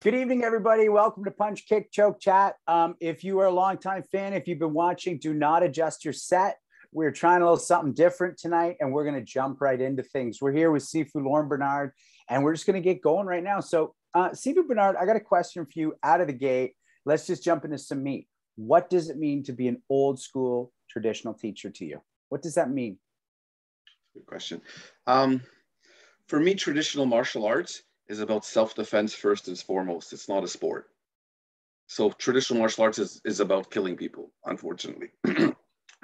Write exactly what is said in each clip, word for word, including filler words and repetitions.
Good evening, everybody. Welcome to Punch, Kick, Choke Chat. Um, if you are a longtime fan, if you've been watching, do not adjust your set. We're trying a little something different tonight, and we're going to jump right into things. We're here with Sifu Lorne Bernard, and we're just going to get going right now. So, uh, Sifu Bernard, I got a question for you out of the gate. Let's just jump into some meat. What does it mean to be an old school traditional teacher to you? What does that mean? Good question. Um, for me, traditional martial arts is about self-defense first and foremost. It's not a sport. So traditional martial arts is, is about killing people, unfortunately.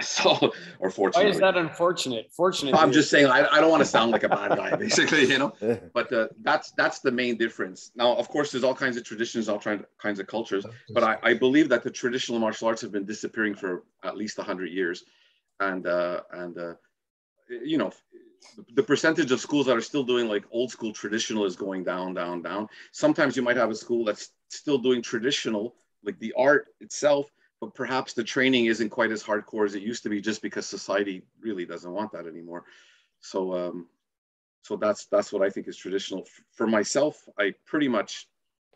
So, or fortunately. Why is that unfortunate? Fortunately. I'm just saying, I, I don't want to sound like a bad guy, basically, you know? But uh, that's that's the main difference. Now, of course, there's all kinds of traditions, all kinds of cultures, but I, I believe that the traditional martial arts have been disappearing for at least a hundred years. And, uh, and uh, you know, the percentage of schools that are still doing like old school traditional is going down, down, down. Sometimes you might have a school that's still doing traditional, like the art itself, but perhaps the training isn't quite as hardcore as it used to be just because society really doesn't want that anymore. So, um, so that's, that's what I think is traditional. For myself, I pretty much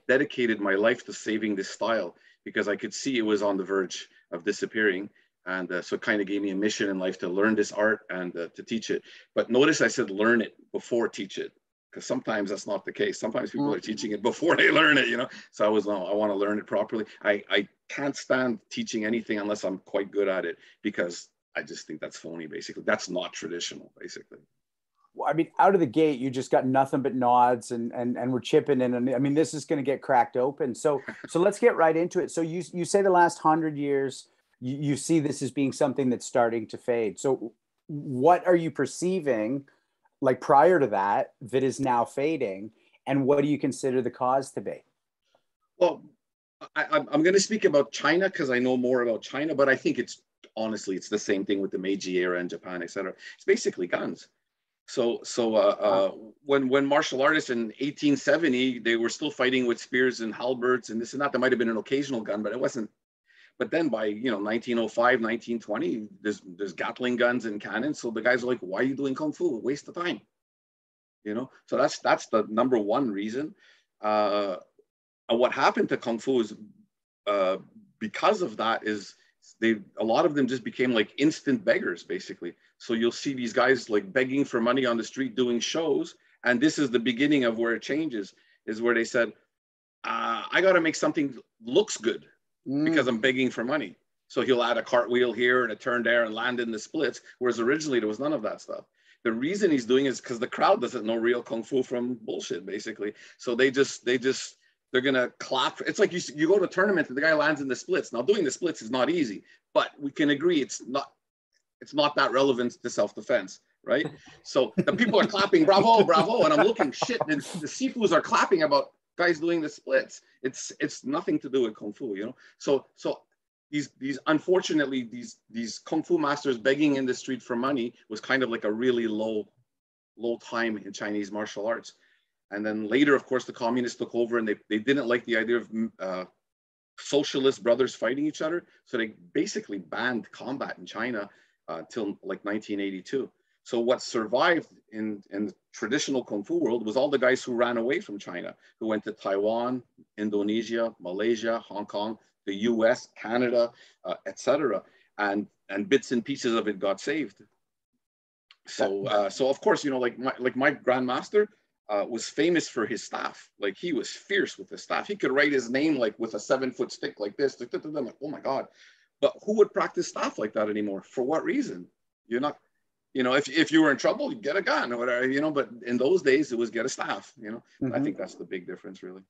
dedicated my life to saving this style because I could see it was on the verge of disappearing. And uh, so it kind of gave me a mission in life to learn this art and uh, to teach it. But notice I said learn it before teach it, because sometimes that's not the case. Sometimes people are teaching it before they learn it, you know? So I was, no, I want to learn it properly. I, I can't stand teaching anything unless I'm quite good at it, because I just think that's phony, basically. That's not traditional, basically. Well, I mean, out of the gate, you just got nothing but nods and, and, and we're chipping in. And I mean, this is going to get cracked open. So so let's get right into it. So you, you say the last hundred years, you see this as being something that's starting to fade. So what are you perceiving like prior to that, that is now fading? And what do you consider the cause to be? Well, I, I'm going to speak about China because I know more about China, but I think it's honestly, it's the same thing with the Meiji era in Japan, et cetera. It's basically guns. So, so uh, uh, when, when martial artists in eighteen seventy, they were still fighting with spears and halberds and this and that. There might've been an occasional gun, but it wasn't. But then by, you know, nineteen oh five, nineteen twenty, there's, there's Gatling guns and cannons. So the guys are like, why are you doing Kung Fu? Waste of time, you know? So that's, that's the number one reason. Uh, and what happened to Kung Fu is uh, because of that is they, a lot of them just became like instant beggars, basically. So you'll see these guys like begging for money on the street doing shows. And this is the beginning of where it changes, is where they said, uh, I got to make something looks good, because I'm begging for money. So he'll add a cartwheel here and a turn there and land in the splits, whereas originally there was none of that stuff. The reason he's doing it is because the crowd doesn't know real Kung Fu from bullshit, basically. So they just, they just, they're going to clap. It's like you, you go to a tournament and the guy lands in the splits. Now doing the splits is not easy, but we can agree it's not, it's not that relevant to self-defense, right? So the people are clapping, bravo, bravo. And I'm looking, shit, and the Sifus are clapping about guys doing the splits. It's it's nothing to do with Kung Fu, you know? So so these these unfortunately these these Kung Fu masters begging in the street for money was kind of like a really low low time in Chinese martial arts. And then later, of course, the communists took over and they, they didn't like the idea of uh, socialist brothers fighting each other. So they basically banned combat in China uh, till like nineteen eighty-two. So what survived in, in the traditional Kung Fu world was all the guys who ran away from China, who went to Taiwan, Indonesia, Malaysia, Hong Kong, the U S, Canada, uh, et cetera. And, and bits and pieces of it got saved. So, uh, so of course, you know, like my, like my grandmaster uh, was famous for his staff. Like he was fierce with his staff. He could write his name like with a seven foot stick like this. Like, oh my God. But who would practice staff like that anymore? For what reason? You're not... You know, if, if you were in trouble, you get a gun or whatever, you know, but in those days it was get a staff, you know, mm-hmm. I think that's the big difference really.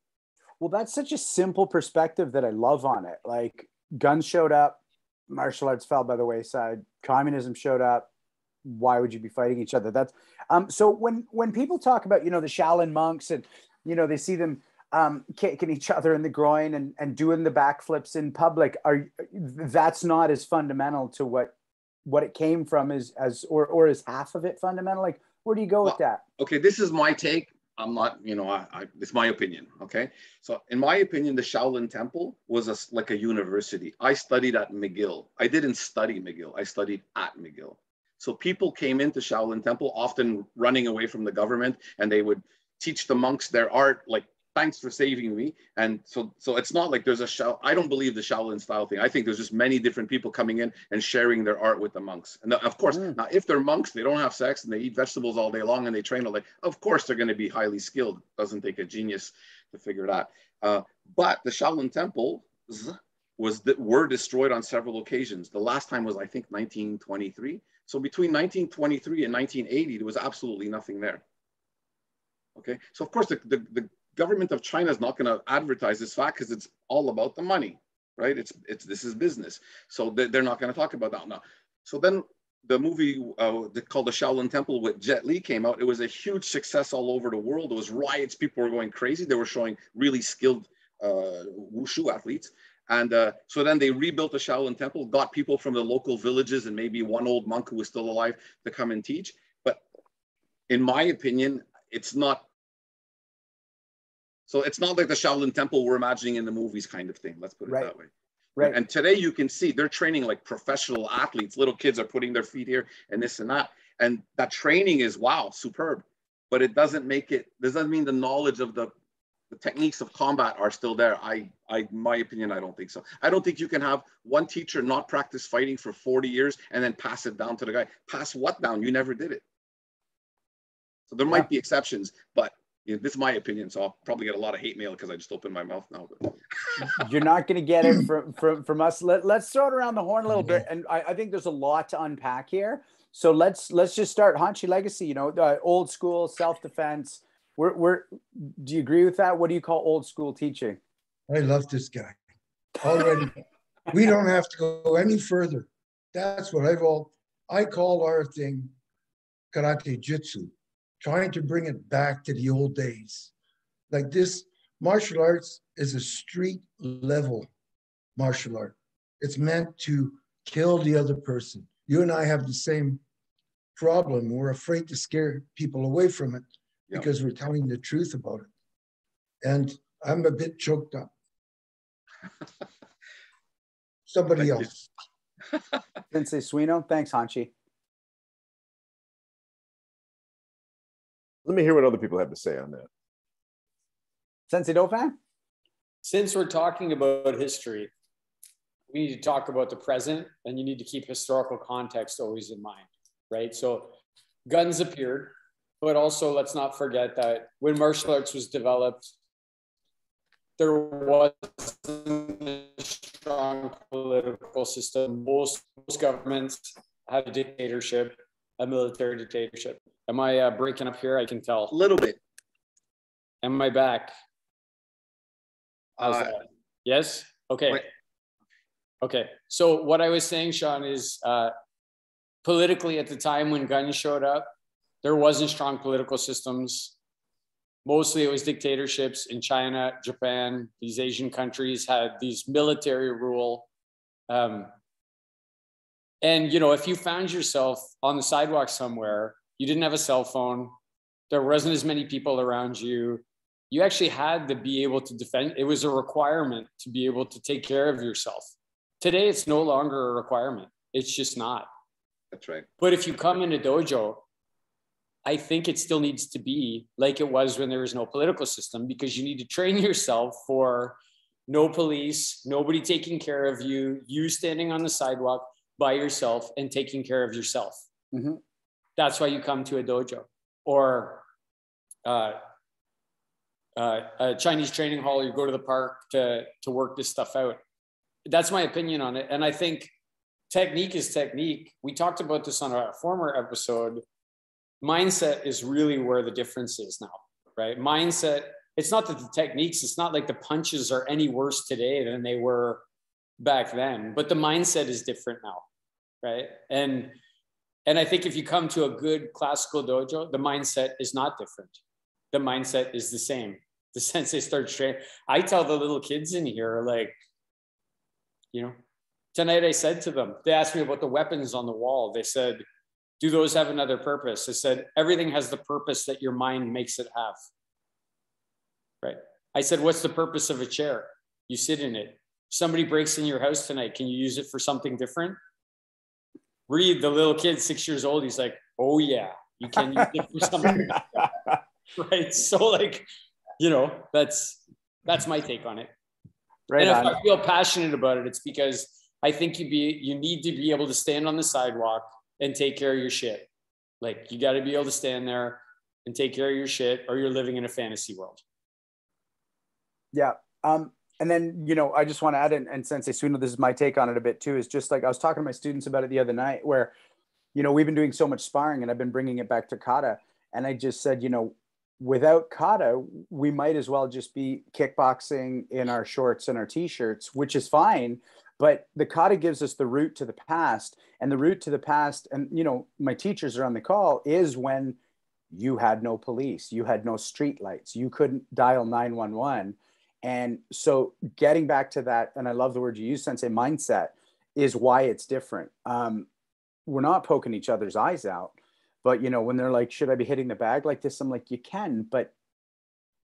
Well, that's such a simple perspective that I love on it. Like guns showed up, martial arts fell by the wayside, communism showed up. Why would you be fighting each other? That's um, so when, when people talk about, you know, the Shaolin monks and, you know, they see them um, kicking each other in the groin and, and doing the backflips in public, are that's not as fundamental to what what it came from is as, or, or is half of it fundamental? Like, where do you go well, with that? Okay. This is my take. I'm not, you know, I, I, it's my opinion. Okay. So in my opinion, the Shaolin Temple was a, like a university. I studied at McGill. I didn't study McGill. I studied at McGill. So people came into Shaolin Temple often running away from the government and they would teach the monks their art, like thanks for saving me. And so, so it's not like there's a Shaolin, I don't believe the Shaolin style thing. I think there's just many different people coming in and sharing their art with the monks. And of course, mm. now if they're monks, they don't have sex and they eat vegetables all day long and they train all day. Of course, they're going to be highly skilled. Doesn't take a genius to figure it out. Uh, but the Shaolin Temple was that were destroyed on several occasions. The last time was, I think, nineteen twenty-three. So between nineteen twenty-three and nineteen eighty, there was absolutely nothing there. Okay, so of course the, the, the government of China is not going to advertise this fact because it's all about the money, right? It's it's this is business, so they're, they're not going to talk about that now. So then the movie uh, called The Shaolin Temple with Jet Li came out. It was a huge success all over the world. It was riots. People were going crazy. They were showing really skilled uh, wushu athletes. And uh, so then they rebuilt the Shaolin Temple, got people from the local villages and maybe one old monk who was still alive to come and teach. But in my opinion, it's not, so it's not like the Shaolin Temple we're imagining in the movies kind of thing. Let's put it right. that way. Right. And today you can see they're training like professional athletes. Little kids are putting their feet here and this and that. And that training is, wow, superb. But it doesn't make it, doesn't mean the knowledge of the The techniques of combat are still there. I, I, my opinion, I don't think so. I don't think you can have one teacher not practice fighting for forty years and then pass it down to the guy. Pass what down? You never did it. So there yeah. might be exceptions, but you know, this is my opinion. So I'll probably get a lot of hate mail because I just opened my mouth now. But. You're not going to get it from, from, from us. Let, let's throw it around the horn a little bit. And I, I think there's a lot to unpack here. So let's, let's just start Hanshi Legacy, you know, the old school self-defense. We're, we're, do you agree with that? What do you call old school teaching? I love this guy already. We don't have to go any further. That's what I've all, I call our thing Karate Jutsu, trying to bring it back to the old days. Like this, martial arts is a street level martial art. It's meant to kill the other person. You and I have the same problem. We're afraid to scare people away from it. Because we're telling the truth about it. And I'm a bit choked up. Somebody else. Sensei Suino, thanks, Hanshi. Let me hear what other people have to say on that. Sensei Dauphin? Since we're talking about history, we need to talk about the present, and you need to keep historical context always in mind, right? So guns appeared. But also, let's not forget that when martial arts was developed, there wasn't a strong political system. Most, most governments had a dictatorship, a military dictatorship. Am I uh, breaking up here? I can tell. A little bit. Am I back? How's uh, that? Yes? Okay. Wait. Okay. So what I was saying, Sean, is uh, politically at the time when guns showed up, there wasn't strong political systems. Mostly it was dictatorships in China, Japan. These Asian countries had these military rule. Um, and, you know, if you found yourself on the sidewalk somewhere, you didn't have a cell phone. There wasn't as many people around you. You actually had to be able to defend. It was a requirement to be able to take care of yourself. Today, it's no longer a requirement. It's just not. That's right. But if you come in a dojo, I think it still needs to be like it was when there was no political system, because you need to train yourself for no police, nobody taking care of you, you standing on the sidewalk by yourself and taking care of yourself. Mm-hmm. That's why you come to a dojo or uh, uh, a Chinese training hall, you go to the park to, to work this stuff out. That's my opinion on it. And I think technique is technique. We talked about this on a former episode. Mindset is really where the difference is now, right? Mindset, it's not that the techniques, it's not like the punches are any worse today than they were back then, but the mindset is different now, right? And and I think if you come to a good classical dojo, the mindset is not different. The mindset is the same. The sensei starts training. I tell the little kids in here, like, you know, tonight I said to them, they asked me about the weapons on the wall. They said, do those have another purpose? I said, everything has the purpose that your mind makes it have, right? I said, what's the purpose of a chair? You sit in it. Somebody breaks in your house tonight. Can you use it for something different? Reed, the little kid, six years old, he's like, oh yeah, you can use it for something different, right? So like, you know, that's that's my take on it. Right. And if on. I feel passionate about it, it's because I think you be you need to be able to stand on the sidewalk and take care of your shit. Like, you got to be able to stand there and take care of your shit, or you're living in a fantasy world. Yeah. Um, and then, you know, I just want to add in, and Sensei Suino, this is my take on it a bit too, is just like, I was talking to my students about it the other night where, you know, we've been doing so much sparring and I've been bringing it back to kata. And I just said, you know, without kata, we might as well just be kickboxing in our shorts and our t-shirts, which is fine. But the kata gives us the route to the past, and the route to the past. And, you know, my teachers are on the call, is when you had no police, you had no street lights, you couldn't dial nine one one. And so getting back to that, and I love the word you use, Sensei, mindset, is why it's different. Um, we're not poking each other's eyes out. But, you know, when they're like, should I be hitting the bag like this? I'm like, you can, but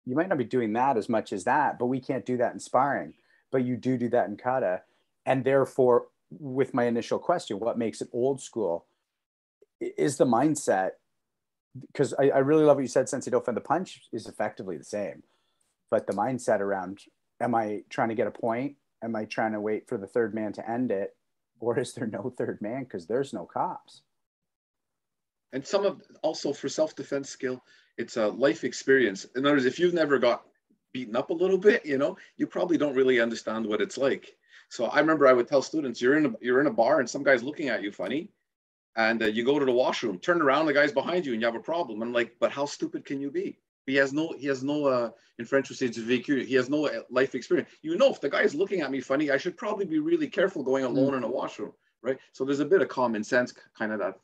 you might not be doing that as much as that, but we can't do that in sparring. But you do do that in kata. And therefore, with my initial question, what makes it old school is the mindset. Because I, I really love what you said, Sensei Dauphin, the punch is effectively the same. But the mindset around, am I trying to get a point? Am I trying to wait for the third man to end it? Or is there no third man? Because there's no cops. And some of, also for self-defense skill, it's a life experience. In other words, if you've never got beaten up a little bit, you know, you probably don't really understand what it's like. So I remember I would tell students, you're in a, you're in a bar and some guy's looking at you funny, and uh, you go to the washroom, turn around, the guy's behind you and you have a problem. I'm like, but how stupid can you be? He has no, he has no, uh, in French we say vécu, he has no life experience. You know, if the guy's looking at me funny, I should probably be really careful going alone mm. in a washroom, right? So there's a bit of common sense kind of that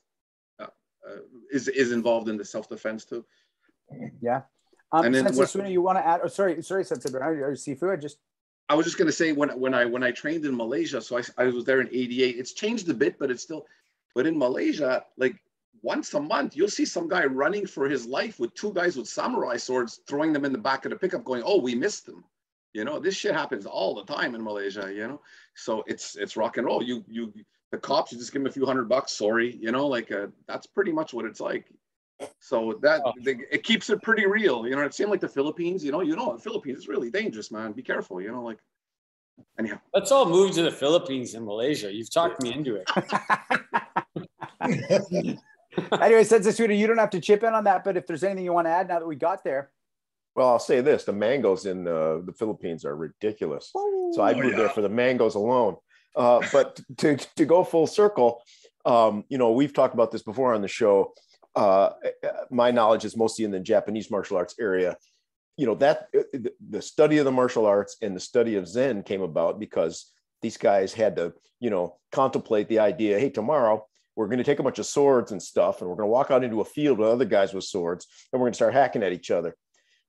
Uh, is is involved in the self-defense too. Yeah. Um, and then Sensei Suino, you want to add? Oh, sorry, sorry, Sensei Bernard or Sifu. I just I was just going to say when when I when I trained in Malaysia, so I I was there in eighty-eight. It's changed a bit, but it's still. But in Malaysia, like once a month, you'll see some guy running for his life with two guys with samurai swords, throwing them in the back of the pickup, going, "Oh, we missed them." You know, this shit happens all the time in Malaysia. You know, so it's it's rock and roll. You you. The cops, you just give them a few hundred bucks, sorry, you know, like uh, that's pretty much what it's like. So that they, it keeps it pretty real, you know. It seemed like the Philippines, you know, you know, the Philippines is really dangerous, man. Be careful, you know, like anyhow. Let's all move to the Philippines and Malaysia. You've talked yeah. me into it. Anyway, Sensei Suino, you don't have to chip in on that, but if there's anything you want to add now that we got there. Well, I'll say this: the mangoes in uh, the Philippines are ridiculous. Oh, so I moved yeah. there for the mangoes alone. Uh, but to, to go full circle, um, you know, we've talked about this before on the show. Uh, my knowledge is mostly in the Japanese martial arts area. You know, that the study of the martial arts and the study of Zen came about because these guys had to, you know, contemplate the idea, hey, tomorrow we're going to take a bunch of swords and stuff, and we're going to walk out into a field with other guys with swords, and we're going to start hacking at each other.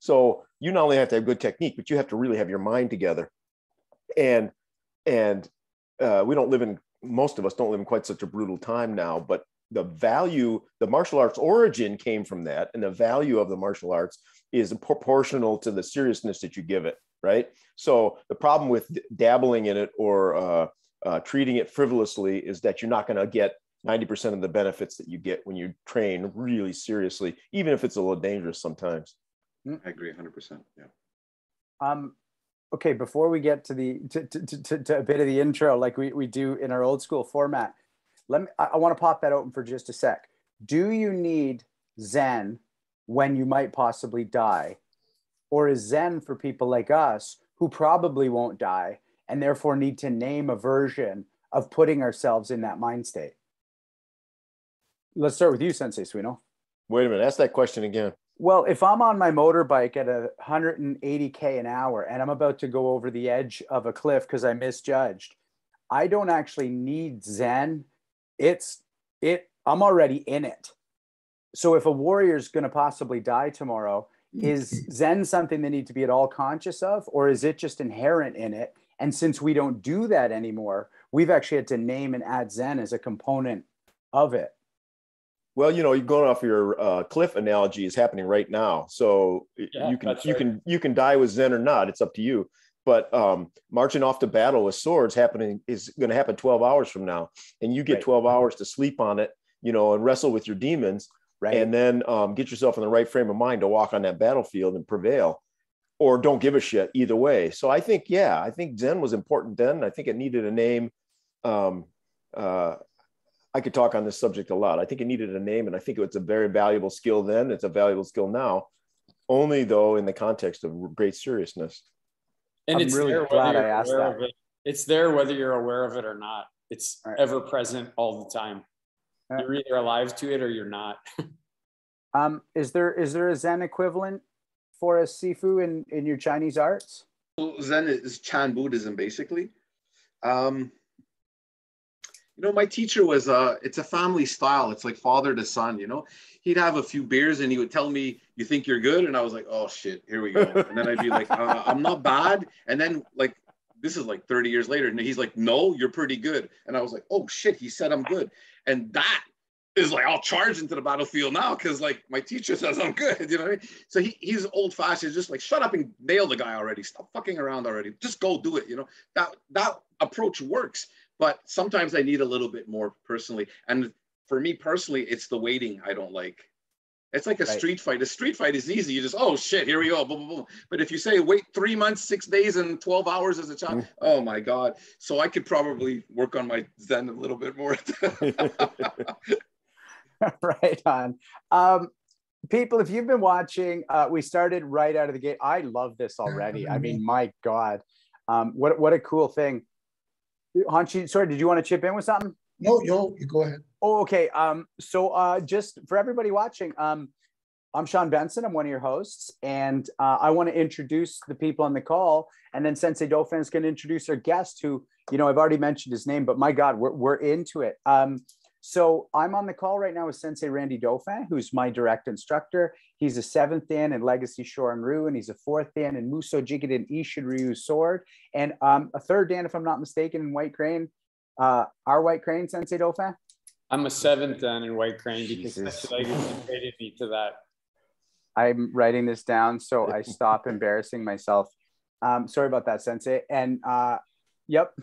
So you not only have to have good technique, but you have to really have your mind together. And, and, Uh, we don't live in, most of us don't live in quite such a brutal time now, but the value, the martial arts origin came from that. And the value of the martial arts is proportional to the seriousness that you give it, right? So the problem with dabbling in it or uh, uh, treating it frivolously is that you're not going to get ninety percent of the benefits that you get when you train really seriously, even if it's a little dangerous sometimes. I agree one hundred percent, yeah. Um. Okay, before we get to the to, to, to, to a bit of the intro, like we, we do in our old school format, let me. I, I want to pop that open for just a sec. Do you need Zen when you might possibly die, or is Zen for people like us who probably won't die and therefore need to name a version of putting ourselves in that mind state? Let's start with you, Sensei Suino. Wait a minute. Ask that question again. Well, if I'm on my motorbike at one hundred eighty K an hour and I'm about to go over the edge of a cliff because I misjudged, I don't actually need Zen. It's it. I'm already in it. So if a warrior's going to possibly die tomorrow, is Zen something they need to be at all conscious of, or is it just inherent in it? And since we don't do that anymore, we've actually had to name and add Zen as a component of it. Well, you know, you're going off your uh, cliff analogy is happening right now. So yeah, you can you right. can you can die with Zen or not. It's up to you. But um, marching off to battle with swords happening is going to happen twelve hours from now, and you get right. twelve hours to sleep on it, you know, and wrestle with your demons, right. and then um, get yourself in the right frame of mind to walk on that battlefield and prevail. or don't give a shit, either way. So I think, yeah, I think Zen was important then. And I think it needed a name. Um, uh, I could talk on this subject a lot. I think it needed a name, and I think it was a very valuable skill then. It's a valuable skill now, only though in the context of great seriousness. And I'm it's really there glad I asked that. It. It's there whether you're aware of it or not. It's right. ever present all the time. All right. You're either alive to it or you're not. um, is there is there a Zen equivalent for a Sifu in, in your Chinese arts? Well, Zen is Chan Buddhism, basically. Um, you know, my teacher was, uh, it's a family style. It's like father to son, you know. He'd have a few beers and he would tell me, you think you're good? And I was like, oh shit, here we go. And then I'd be like, uh, I'm not bad. And then like, this is like thirty years later. And he's like, no, you're pretty good. And I was like, oh shit, he said I'm good. And that is like, I'll charge into the battlefield now because like my teacher says I'm good, you know what I mean? So he, he's old fashioned, just like shut up and nail the guy already. Stop fucking around already. Just go do it, you know? That that approach works, but sometimes I need a little bit more personally. And for me personally, it's the waiting I don't like. It's like a right. street fight. A street fight is easy. You just, oh shit, here we go, boom, boom, boom. But if you say wait three months, six days, and twelve hours as a child, mm. oh my God. So I could probably work on my Zen a little bit more. Right on. Um, people, if you've been watching, uh, we started right out of the gate. I love this already. I mean, my God, um, what what a cool thing. Hanshi, sorry, did you want to chip in with something? No, no, you go ahead. Oh, okay. Um, so uh, just for everybody watching, um, I'm Sean Benson. I'm one of your hosts, and uh, I want to introduce the people on the call, and then Sensei Dauphin is going to introduce our guest who, you know, I've already mentioned his name, but my God, we're, we're into it. Um, So I'm on the call right now with Sensei Randy Dauphin, who's my direct instructor. He's a seventh dan in Legacy Shorin Ryu, and he's a fourth dan in Muso Jikiden Ishin Ryu sword, and um, a third dan, if I'm not mistaken, in White Crane. Uh, our White Crane, Sensei Dauphin? I'm a seventh dan in White Crane because Sensei Legacy traded me to that. I'm writing this down so I stop embarrassing myself. Um, sorry about that, Sensei. And uh, yep,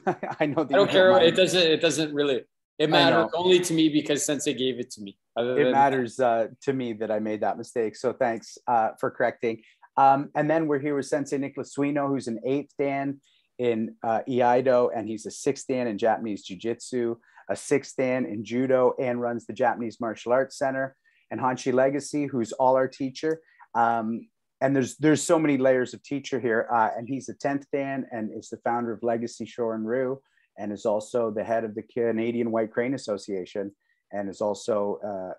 I know. The I don't care. It doesn't. It doesn't really. It matters only to me because Sensei gave it to me. Other it matters uh, to me that I made that mistake. So thanks uh, for correcting. Um, and then we're here with Sensei Nicholas Suino, who's an eighth dan in uh, Iaido, and he's a sixth dan in Japanese Jiu-Jitsu, a sixth dan in Judo, and runs the Japanese Martial Arts Center. And Hanshi Legacy, who's all our teacher. Um, and there's there's so many layers of teacher here. Uh, and he's a tenth dan and is the founder of Legacy Shorin Ryu, and is also the head of the Canadian White Crane Association, and is also uh,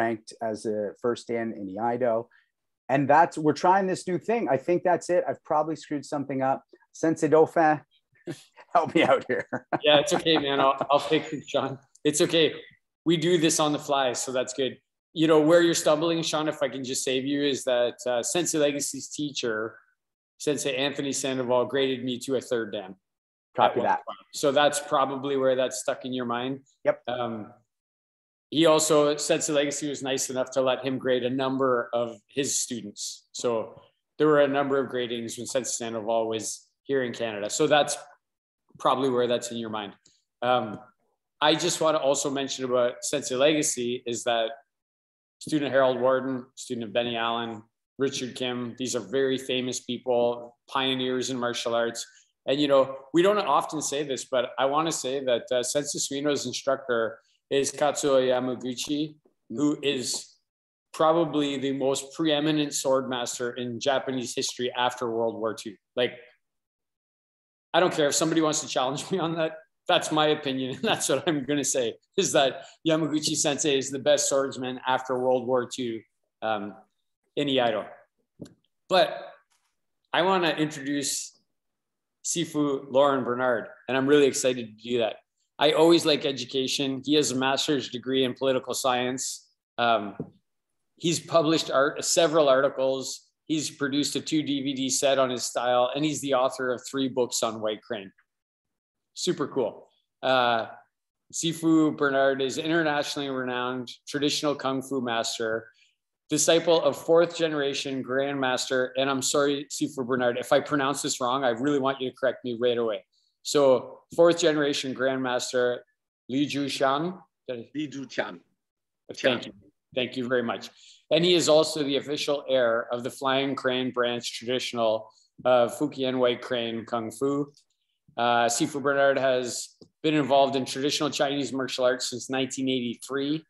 ranked as a first dan in Iaido. And that's, we're trying this new thing. I think that's it. I've probably screwed something up. Sensei Dauphin, help me out here. Yeah, it's okay, man. I'll, I'll fix it, Sean. It's okay. We do this on the fly, so that's good. You know, where you're stumbling, Sean, if I can just save you, is that uh, Sensei Legacy's teacher, Sensei Anthony Sandoval, graded me to a third dan. Copy that. So that's probably where that's stuck in your mind. Yep. Um, he also, Sensei Legacy was nice enough to let him grade a number of his students. So there were a number of gradings when Sensei Sandoval was here in Canada. So that's probably where that's in your mind. Um, I just want to also mention about Sensei Legacy is that student Harold Warden, student of Benny Allen, Richard Kim, these are very famous people, pioneers in martial arts. And, you know, we don't often say this, but I want to say that uh, Sensei Suino's instructor is Katsuo Yamaguchi, who is probably the most preeminent sword master in Japanese history after World War Two. Like, I don't care if somebody wants to challenge me on that. That's my opinion. And that's what I'm going to say, is that Yamaguchi Sensei is the best swordsman after World War Two um, in Iaido. But I want to introduce Sifu Lorne Bernard, and I'm really excited to do that. I always like education. He has a master's degree in political science. Um, he's published art, several articles. He's produced a two D V D set on his style, and he's the author of three books on White Crane. Super cool. Uh, Sifu Bernard is internationally renowned traditional Kung Fu master, disciple of fourth generation grandmaster. And I'm sorry, Sifu Bernard, if I pronounce this wrong, I really want you to correct me right away. So fourth generation grandmaster, Li Joo-Chian. Li Joo-Chian. Thank you. Thank you very much. And he is also the official heir of the Flying Crane branch traditional of Fukienwei Crane Kung Fu. Uh, Sifu Bernard has been involved in traditional Chinese martial arts since nineteen eighty-three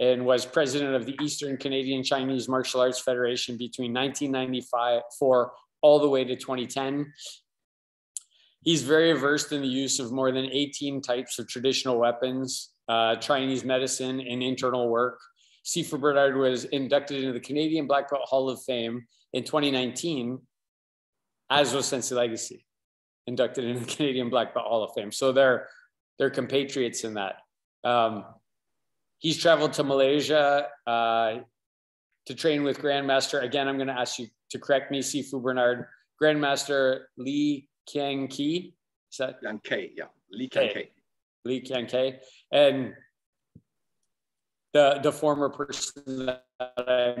and was president of the Eastern Canadian Chinese Martial Arts Federation between nineteen ninety-four all the way to twenty ten. He's very versed in the use of more than eighteen types of traditional weapons, uh, Chinese medicine, and internal work. Sifu Bernard was inducted into the Canadian Black Belt Hall of Fame in twenty nineteen, as was Sensei Legacy, inducted into the Canadian Black Belt Hall of Fame. So they're, they're compatriots in that. Um, he's traveled to Malaysia uh, to train with Grandmaster. Again, I'm gonna ask you to correct me, Sifu Bernard. Grandmaster Li Kiang Ket, is that? Kiang Ket, yeah, Li Kiang Ket. Li Kiang Ket. And The, the former person that I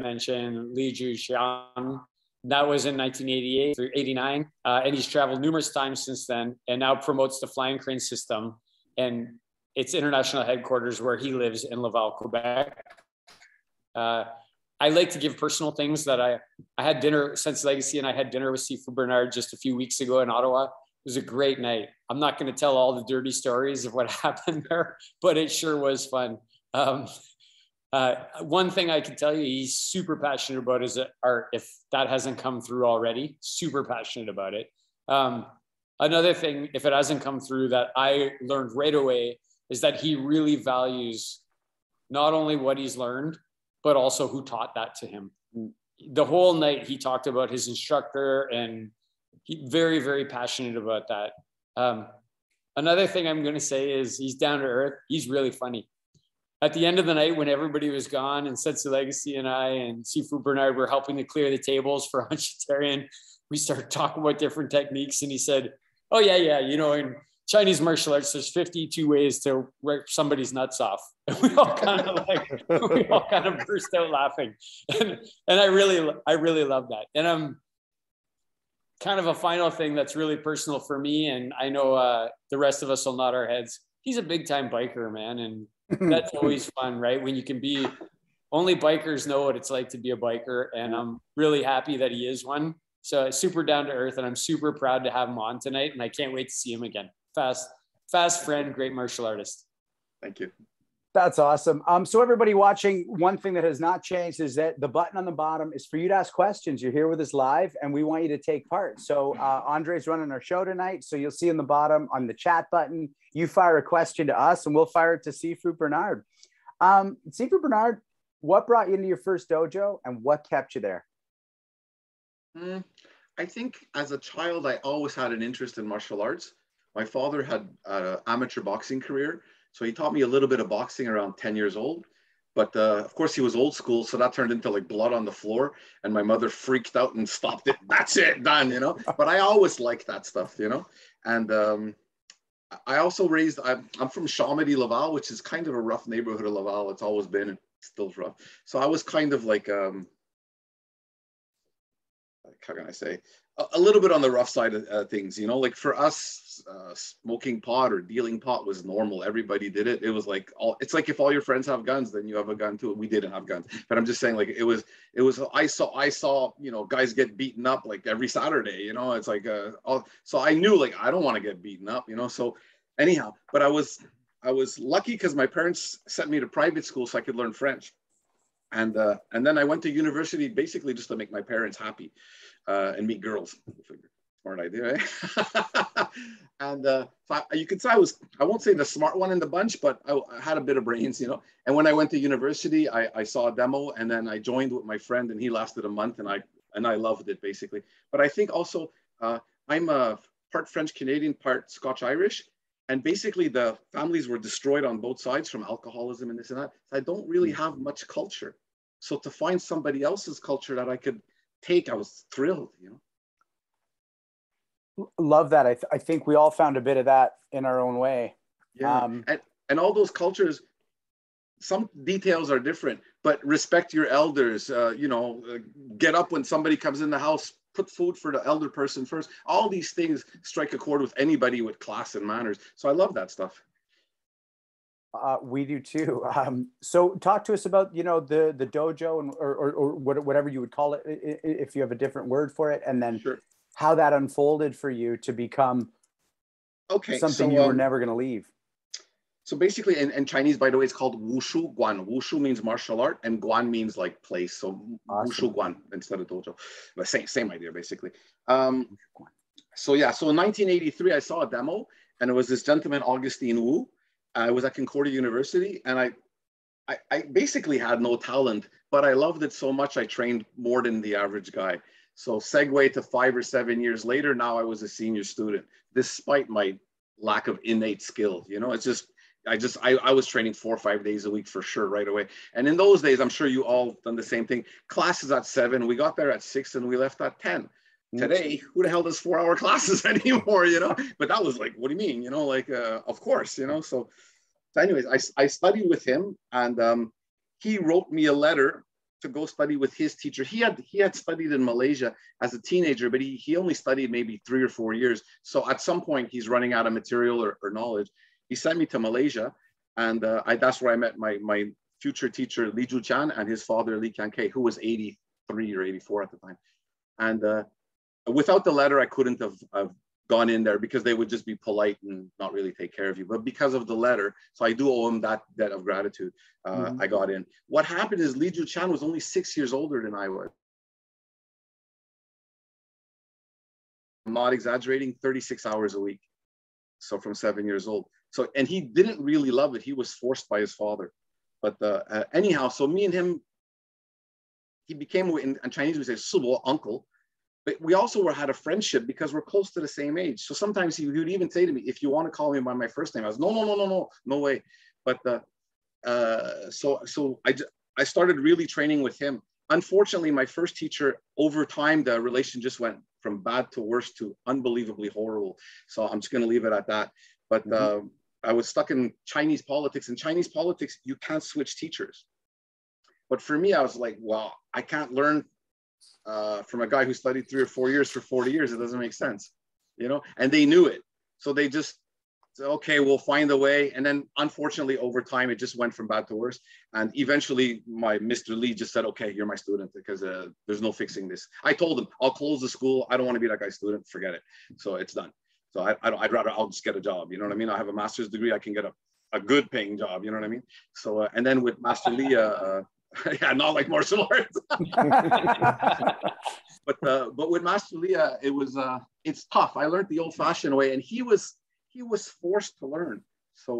mentioned, Li Joo-Chian, that was in nineteen eighty-eight through eighty-nine, uh, and he's traveled numerous times since then and now promotes the Flying Crane system and its international headquarters where he lives in Laval, Quebec. Uh, I like to give personal things that I, I had dinner, Sensei Legacy and I had dinner with Sifu Bernard just a few weeks ago in Ottawa. It was a great night. I'm not gonna tell all the dirty stories of what happened there, but it sure was fun. Um, uh, one thing I can tell you, he's super passionate about his art, if that hasn't come through already, super passionate about it. Um, another thing, if it hasn't come through, that I learned right away is that he really values not only what he's learned, but also who taught that to him. The whole night he talked about his instructor and he very, very passionate about that. Um, another thing I'm gonna say is he's down to earth, he's really funny. At the end of the night, when everybody was gone and Sensei Legacy and I and Sifu Bernard were helping to clear the tables for Hunchitarian, we started talking about different techniques. And he said, oh, yeah, yeah, you know, in Chinese martial arts, there's fifty-two ways to rip somebody's nuts off. And we all kind of like, we all kind of burst out laughing. And, and I really, I really love that. And um, kind of a final thing that's really personal for me, and I know uh, the rest of us will nod our heads. He's a big time biker, man. And that's always fun, right? When you can be, only bikers know what it's like to be a biker, and I'm really happy that he is one. So super down to earth, and I'm super proud to have him on tonight, and I can't wait to see him again. Fast, fast friend, great martial artist. Thank you. That's awesome. Um, so everybody watching, one thing that has not changed is that the button on the bottom is for you to ask questions. You're here with us live, and we want you to take part. So uh, Andre's running our show tonight, so you'll see in the bottom on the chat button, you fire a question to us, and we'll fire it to Sifu Bernard. Um, Sifu Bernard, what brought you into your first dojo, and what kept you there? Mm, I think as a child, I always had an interest in martial arts. My father had an amateur boxing career, so he taught me a little bit of boxing around ten years old, but uh, of course he was old school. So that turned into like blood on the floor, and my mother freaked out and stopped it. That's it, done, you know? But I always liked that stuff, you know? And um, I also raised, I'm, I'm from Chaumedy, Laval, which is kind of a rough neighborhood of Laval. It's always been, and still rough. So I was kind of like, um, how can I say? A little bit on the rough side of uh, things, you know, like for us, uh, smoking pot or dealing pot was normal. Everybody did it. It was like, all, it's like if all your friends have guns, then you have a gun too. We didn't have guns, but I'm just saying like, it was, it was, I saw, I saw, you know, guys get beaten up like every Saturday, you know, it's like, uh, all, so I knew like, I don't want to get beaten up, you know? So anyhow, but I was, I was lucky because my parents sent me to private school so I could learn French. And, uh, and then I went to university basically just to make my parents happy uh, and meet girls. Smart idea, eh? And uh, so I, you could say I was, I won't say the smart one in the bunch, but I, I had a bit of brains, you know? And when I went to university, I, I saw a demo and then I joined with my friend and he lasted a month and I, and I loved it basically. But I think also uh, I'm a part French Canadian, part Scotch Irish. And basically the families were destroyed on both sides from alcoholism and this and that. So I don't really have much culture. So to find somebody else's culture that I could take, I was thrilled, you know? Love that. I, th I think we all found a bit of that in our own way. Yeah, um, and, and all those cultures, some details are different, but respect your elders, uh, you know, uh, get up when somebody comes in the house, put food for the elder person first. All these things strike a chord with anybody with class and manners. So I love that stuff. Uh, we do too. Um, so talk to us about, you know, the, the dojo and, or, or, or whatever you would call it, if you have a different word for it, and then sure. how that unfolded for you to become okay, something so, you were um, never going to leave. So basically in, in Chinese, by the way, it's called Wushu guan. Wushu means martial art and guan means like place. So awesome. Wushu guan instead of dojo, but same, same idea basically. Um, so yeah, so in nineteen eighty-three, I saw a demo and it was this gentleman, Augustine Wu. I was at Concordia University and I, I, I basically had no talent, but I loved it so much I trained more than the average guy. So segue to five or seven years later, now I was a senior student, despite my lack of innate skill. You know, it's just, I just, I, I was training four or five days a week for sure right away. And in those days, I'm sure you all done the same thing. Classes at seven, we got there at six and we left at ten. Today, who the hell does four hour classes anymore, you know? But that was like, what do you mean? You know, like, uh, of course, you know? So, so anyways, I, I studied with him and um, he wrote me a letter to go study with his teacher. He had he had studied in Malaysia as a teenager, but he, he only studied maybe three or four years. So at some point he's running out of material or, or knowledge. He sent me to Malaysia and uh, I, that's where I met my, my future teacher, Li Joo-Chian, and his father, Li Kiang Ket, who was eighty-three or eighty-four at the time. And uh, without the letter, I couldn't have, have gone in there because they would just be polite and not really take care of you. But because of the letter, so I do owe him that debt of gratitude. Uh, mm-hmm. I got in. What happened is Li Joo-Chian was only six years older than I was. I'm not exaggerating, thirty-six hours a week. So from seven years old. So, and he didn't really love it. He was forced by his father. But uh, uh, anyhow, so me and him, he became, in, in Chinese we say, subo, uncle. But we also were, had a friendship because we're close to the same age. So sometimes he would even say to me, if you want to call me by my first name, I was, no, no, no, no, no, no way. But uh, uh, so, so I, I started really training with him. Unfortunately, my first teacher, over time, the relation just went from bad to worse to unbelievably horrible. So I'm just going to leave it at that. But mm-hmm. uh, I was stuck in Chinese politics. In Chinese politics, you can't switch teachers. But for me, I was like, wow, I can't learn Uh, from a guy who studied three or four years for forty years. It doesn't make sense, you know, and they knew it. So they just said, okay, we'll find a way. And then unfortunately over time, it just went from bad to worse. And eventually my Mister Lee just said, okay, you're my student because uh, there's no fixing this. I told him I'll close the school. I don't want to be that guy's student, forget it. So it's done. So I, I don't, I'd rather, I'll just get a job. You know what I mean? I have a master's degree. I can get a, a good paying job. You know what I mean? So, uh, and then with Master Lee, uh, uh yeah, not like martial arts. but uh, but with Master Leah, it was uh, it's tough. I learned the old-fashioned way, and he was he was forced to learn. So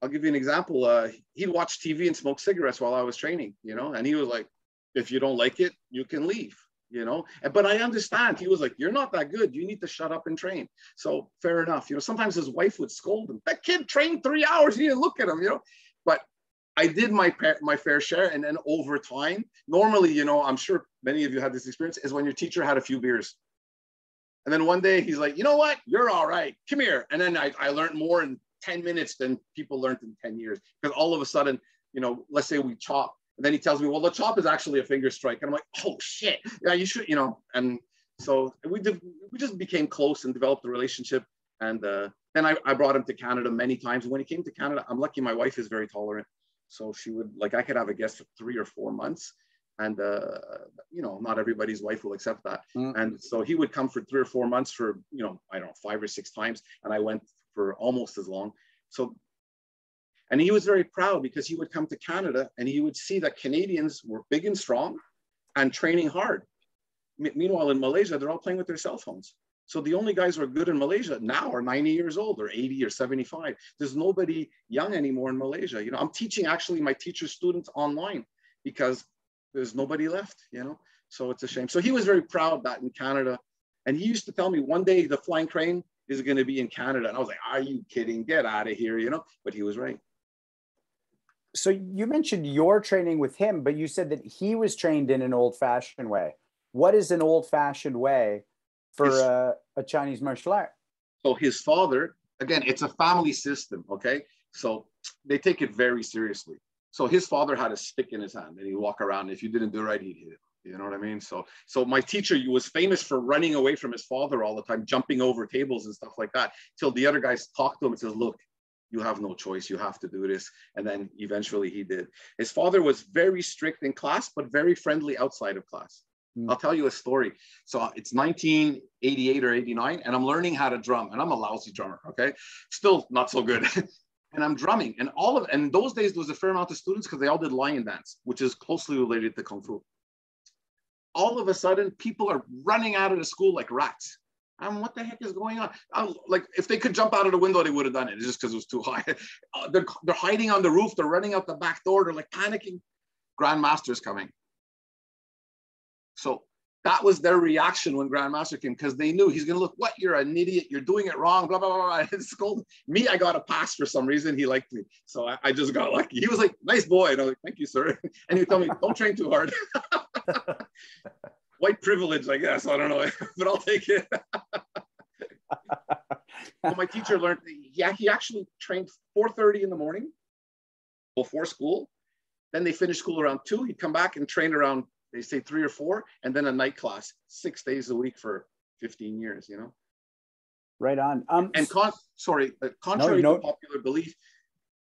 I'll give you an example. Uh, he'd watch T V and smoke cigarettes while I was training, you know. And he was like, "If you don't like it, you can leave," you know. And, but I understand. He was like, "You're not that good. You need to shut up and train." So fair enough, you know. Sometimes his wife would scold him. That kid trained three hours. He didn't look at him, you know. But I did my my fair share, and then over time, normally, you know, I'm sure many of you had this experience, is when your teacher had a few beers. And then one day he's like, you know what, you're all right, come here. And then I, I learned more in ten minutes than people learned in ten years. Because all of a sudden, you know, let's say we chop, and then he tells me, well, the chop is actually a finger strike. And I'm like, oh shit, yeah, you should, you know. And so we, did, we just became close and developed a relationship. And uh, then I, I brought him to Canada many times. When he came to Canada, I'm lucky my wife is very tolerant. So she would, like, I could have a guest for three or four months. And, uh, you know, not everybody's wife will accept that. Mm-hmm. And so he would come for three or four months for, you know, I don't know, five or six times. And I went for almost as long. So, and he was very proud because he would come to Canada and he would see that Canadians were big and strong and training hard. M- meanwhile, in Malaysia, they're all playing with their cell phones. So the only guys who are good in Malaysia now are ninety years old or eighty or seventy-five. There's nobody young anymore in Malaysia. You know, I'm teaching actually my teacher students online because there's nobody left, you know, so it's a shame. So he was very proud that in Canada. And he used to tell me one day the Flying Crane is going to be in Canada. And I was like, are you kidding? Get out of here, you know, but he was right. So you mentioned your training with him, but you said that he was trained in an old-fashioned way. What is an old-fashioned way for uh, a Chinese martial art? So his father, again, it's a family system, okay? So they take it very seriously. So his father had a stick in his hand and he'd walk around. If you didn't do right, he'd hit it. You know what I mean? So so my teacher was famous for running away from his father all the time, jumping over tables and stuff like that, till the other guys talked to him and says, look, you have no choice, you have to do this. And then eventually he did. His father was very strict in class, but very friendly outside of class. Mm. I'll tell you a story. So it's nineteen eighty-eight or eighty-nine, and I'm learning how to drum, and I'm a lousy drummer, okay? Still not so good. And I'm drumming, and all of, and those days there was a fair amount of students because they all did lion dance, which is closely related to Kung Fu. All of a sudden, people are running out of the school like rats. And what the heck is going on? I'm, like, if they could jump out of the window, they would have done it. It's just because it was too high. uh, they're, they're hiding on the roof. They're running out the back door. They're like panicking. Grandmaster's coming. So that was their reaction when Grandmaster came, because they knew he's going to look, what, you're an idiot. You're doing it wrong, blah, blah, blah, blah. It's cold. Me, I got a pass for some reason. He liked me. So I, I just got lucky. He was like, nice boy. And I was like, thank you, sir. And he told me, don't train too hard. White privilege, I guess. I don't know, but I'll take it. Well, my teacher learned, yeah, he actually trained four thirty in the morning before school. Then they finished school around two. He'd come back and train around, they say, three or four, and then a night class, six days a week for fifteen years, you know? Right on. Um, and con sorry, contrary no, no. to popular belief,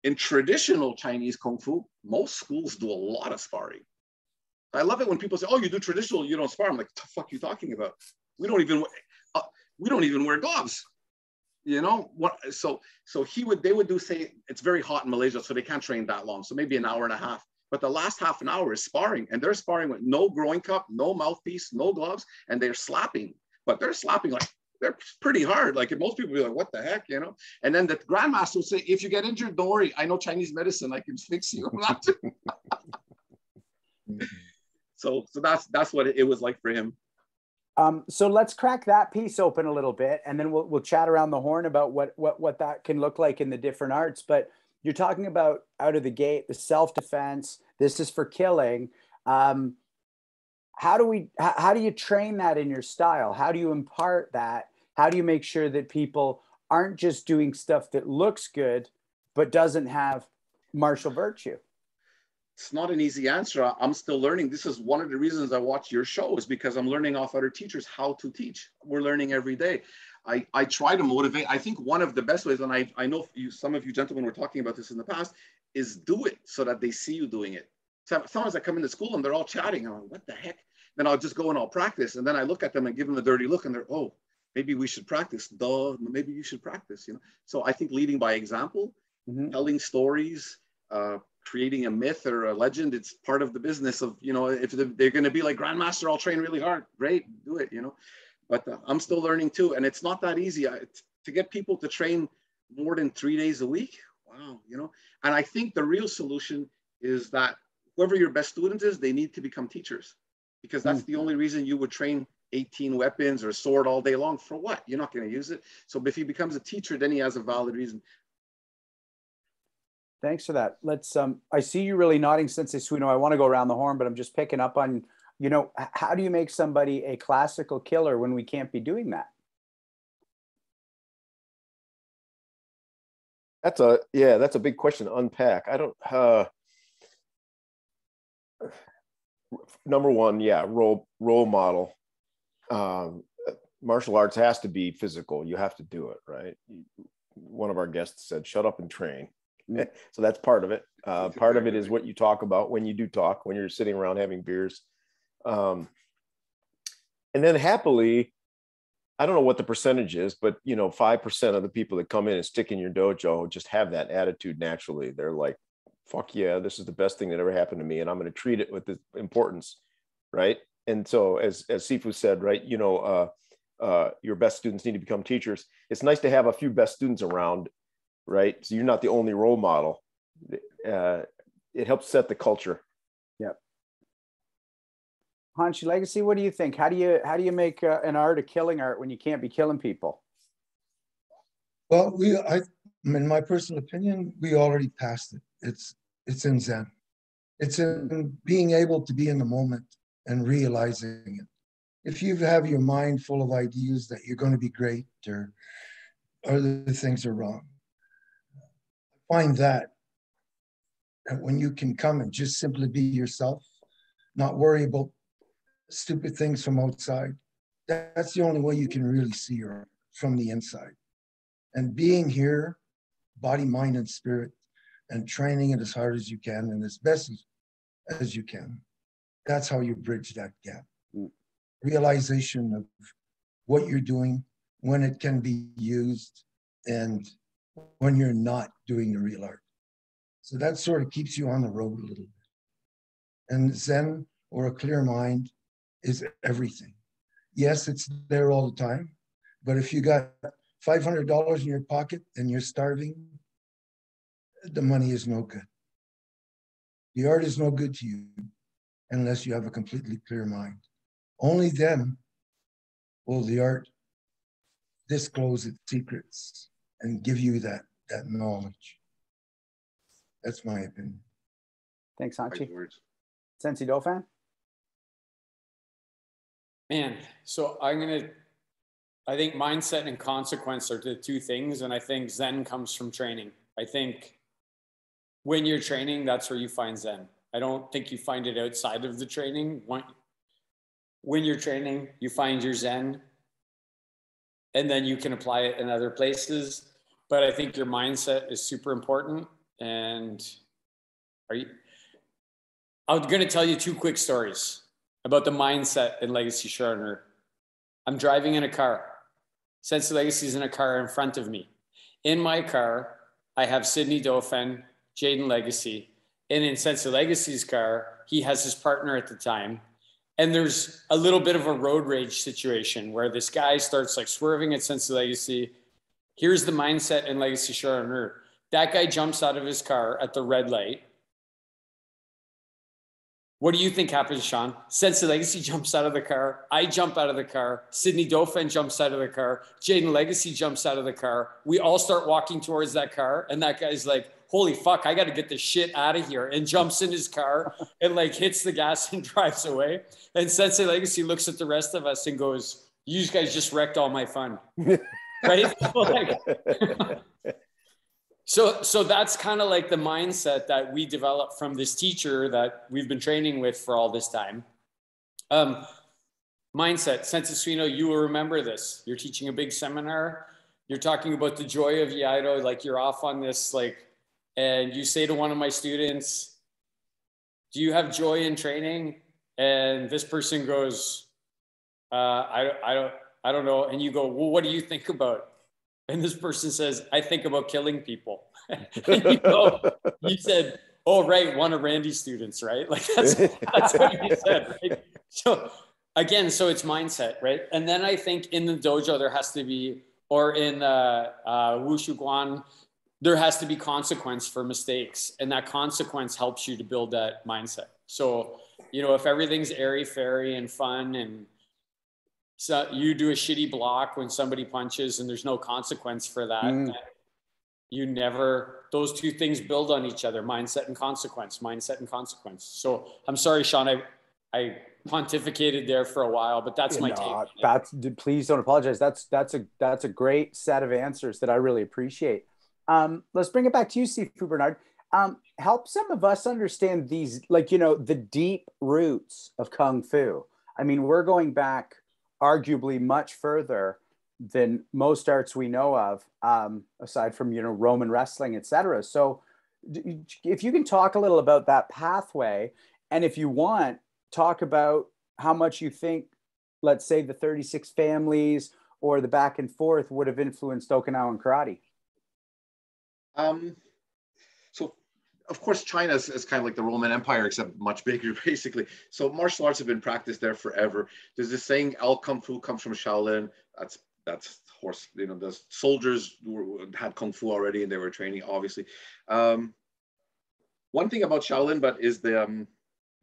in traditional Chinese Kung Fu, most schools do a lot of sparring. I love it when people say, "Oh, you do traditional, you don't spar." I'm like, "The fuck you talking about? We don't even uh, we don't even wear gloves." You know what? So so he would they would do say it's very hot in Malaysia, so they can't train that long. So maybe an hour and a half. But the last half an hour is sparring, and they're sparring with no groin cup, no mouthpiece, no gloves, and they're slapping. But they're slapping like they're pretty hard. Like most people be like, "What the heck?" You know. And then the grandmaster would say, "If you get injured, don't worry. I know Chinese medicine. I can fix you." I'm not doing that. So, so that's, that's what it was like for him. Um, so let's crack that piece open a little bit, and then we'll, we'll chat around the horn about what, what, what that can look like in the different arts. But you're talking about out of the gate, the self-defense, this is for killing. Um, how do we, how, how do you train that in your style? How do you impart that? How do you make sure that people aren't just doing stuff that looks good, but doesn't have martial virtue? It's not an easy answer. I'm still learning. This is one of the reasons I watch your show, is because I'm learning off other teachers how to teach. We're learning every day. I, I try to motivate. I think one of the best ways, and I, I know you, some of you gentlemen were talking about this in the past, is do it so that they see you doing it. So sometimes I come into school and they're all chatting. I'm like, what the heck? Then I'll just go and I'll practice. And then I look at them and give them a dirty look and they're, oh, maybe we should practice. Duh, maybe you should practice. You know. So I think leading by example, mm-hmm. telling stories, uh, creating a myth or a legend, it's part of the business of, you know, if they're going to be like Grandmaster, I'll train really hard. Great, do it, you know, but uh, I'm still learning too. And it's not that easy I, to get people to train more than three days a week. Wow. You know, and I think the real solution is that whoever your best student is, they need to become teachers, because that's mm. the only reason you would train eighteen weapons or sword all day long for what? You're not going to use it. So if he becomes a teacher, then he has a valid reason. Thanks for that. Let's, um, I see you really nodding, Sensei Suino. I want to go around the horn, but I'm just picking up on, you know, how do you make somebody a classical killer when we can't be doing that? That's a, yeah, that's a big question to unpack. I don't, uh, number one, yeah, role, role model. Um, martial arts has to be physical. You have to do it, right? One of our guests said, shut up and train. So that's part of it. Uh, part of it is what you talk about when you do talk, when you're sitting around having beers. Um, and then happily, I don't know what the percentage is, but you know, five percent of the people that come in and stick in your dojo just have that attitude naturally. They're like, fuck yeah, this is the best thing that ever happened to me, and I'm going to treat it with the importance, right? And so as, as Sifu said, right, you know, uh, uh, your best students need to become teachers. It's nice to have a few best students around, right? So you're not the only role model. Uh, it helps set the culture. Yep. Hanshi Legacy, what do you think? How do you, how do you make uh, an art a killing art when you can't be killing people? Well, we, I, in my personal opinion, we already passed it. It's, it's in Zen. It's in being able to be in the moment and realizing it. If you have your mind full of ideas that you're going to be great or other things are wrong, find that, that when you can come and just simply be yourself, not worry about stupid things from outside, that, that's the only way you can really see your from the inside. And being here, body, mind, and spirit, and training it as hard as you can and as best as you can. That's how you bridge that gap. Realization of what you're doing, when it can be used, and when you're not doing the real art. So that sort of keeps you on the road a little bit. And Zen, or a clear mind, is everything. Yes, it's there all the time, but if you got five hundred dollars in your pocket and you're starving, the money is no good. The art is no good to you unless you have a completely clear mind. Only then will the art disclose its secrets and give you that, that knowledge. That's my opinion. Thanks, Hanshi. Sensei Dauphin? Man, so I'm gonna, I think mindset and consequence are the two things, and I think Zen comes from training. I think when you're training, that's where you find Zen. I don't think you find it outside of the training. When you're training, you find your Zen, and then you can apply it in other places. But I think your mindset is super important. And are you, I'm going to tell you two quick stories about the mindset in Legacy Shorin Ryu. I'm driving in a car. Sensei Legacy's in a car in front of me. In my car, I have Sydney Dauphin, Jaden Legacy, and in Sensei Legacy's car, he has his partner at the time. And there's a little bit of a road rage situation where this guy starts like swerving at Sensei Legacy. Here's the mindset in Legacy Shorin Ryu. That guy jumps out of his car at the red light. What do you think happens, Sean? Sensei Legacy jumps out of the car. I jump out of the car. Sydney Dauphin jumps out of the car. Jaden Legacy jumps out of the car. We all start walking towards that car. And that guy's like, holy fuck, I got to get this shit out of here. And jumps in his car and like hits the gas and drives away. And Sensei Legacy looks at the rest of us and goes, you guys just wrecked all my fun. Right? So, so that's kind of like the mindset that we developed from this teacher that we've been training with for all this time. Um, mindset, Sensei Suino, you will remember this. You're teaching a big seminar. You're talking about the joy of Iaido, like you're off on this, like, and you say to one of my students, do you have joy in training? And this person goes, uh, I, I, don't, I don't know. And you go, well, what do you think about? And this person says, I think about killing people. You know, you said, oh, right, one of Randy's students, right? Like that's, that's what you said, right? So again, so it's mindset, right? And then I think in the dojo, there has to be, or in uh, uh, Wushu guan, there has to be consequence for mistakes. And that consequence helps you to build that mindset. So, you know, if everything's airy-fairy and fun and so you do a shitty block when somebody punches and there's no consequence for that. Mm. You never, those two things build on each other, mindset and consequence, mindset and consequence. So I'm sorry, Sean, I, I pontificated there for a while, but that's my no, take. That's, please don't apologize. That's, that's, a, that's a great set of answers that I really appreciate. Um, let's bring it back to you, Sifu Bernard. Um, help some of us understand these, like, you know, the deep roots of Kung Fu. I mean, we're going back arguably much further than most arts we know of, um, aside from, you know, Roman wrestling, et cetera. So if you can talk a little about that pathway, and if you want, talk about how much you think, let's say, the thirty-six families or the back and forth would have influenced Okinawan karate. Um, so, of course, China is, is kind of like the Roman Empire, except much bigger, basically. So martial arts have been practiced there forever. There's this saying, "El Kung Fu comes from Shaolin." That's that's horse. You know, the soldiers were, had Kung Fu already, and they were training, obviously. Um, one thing about Shaolin, but is the um,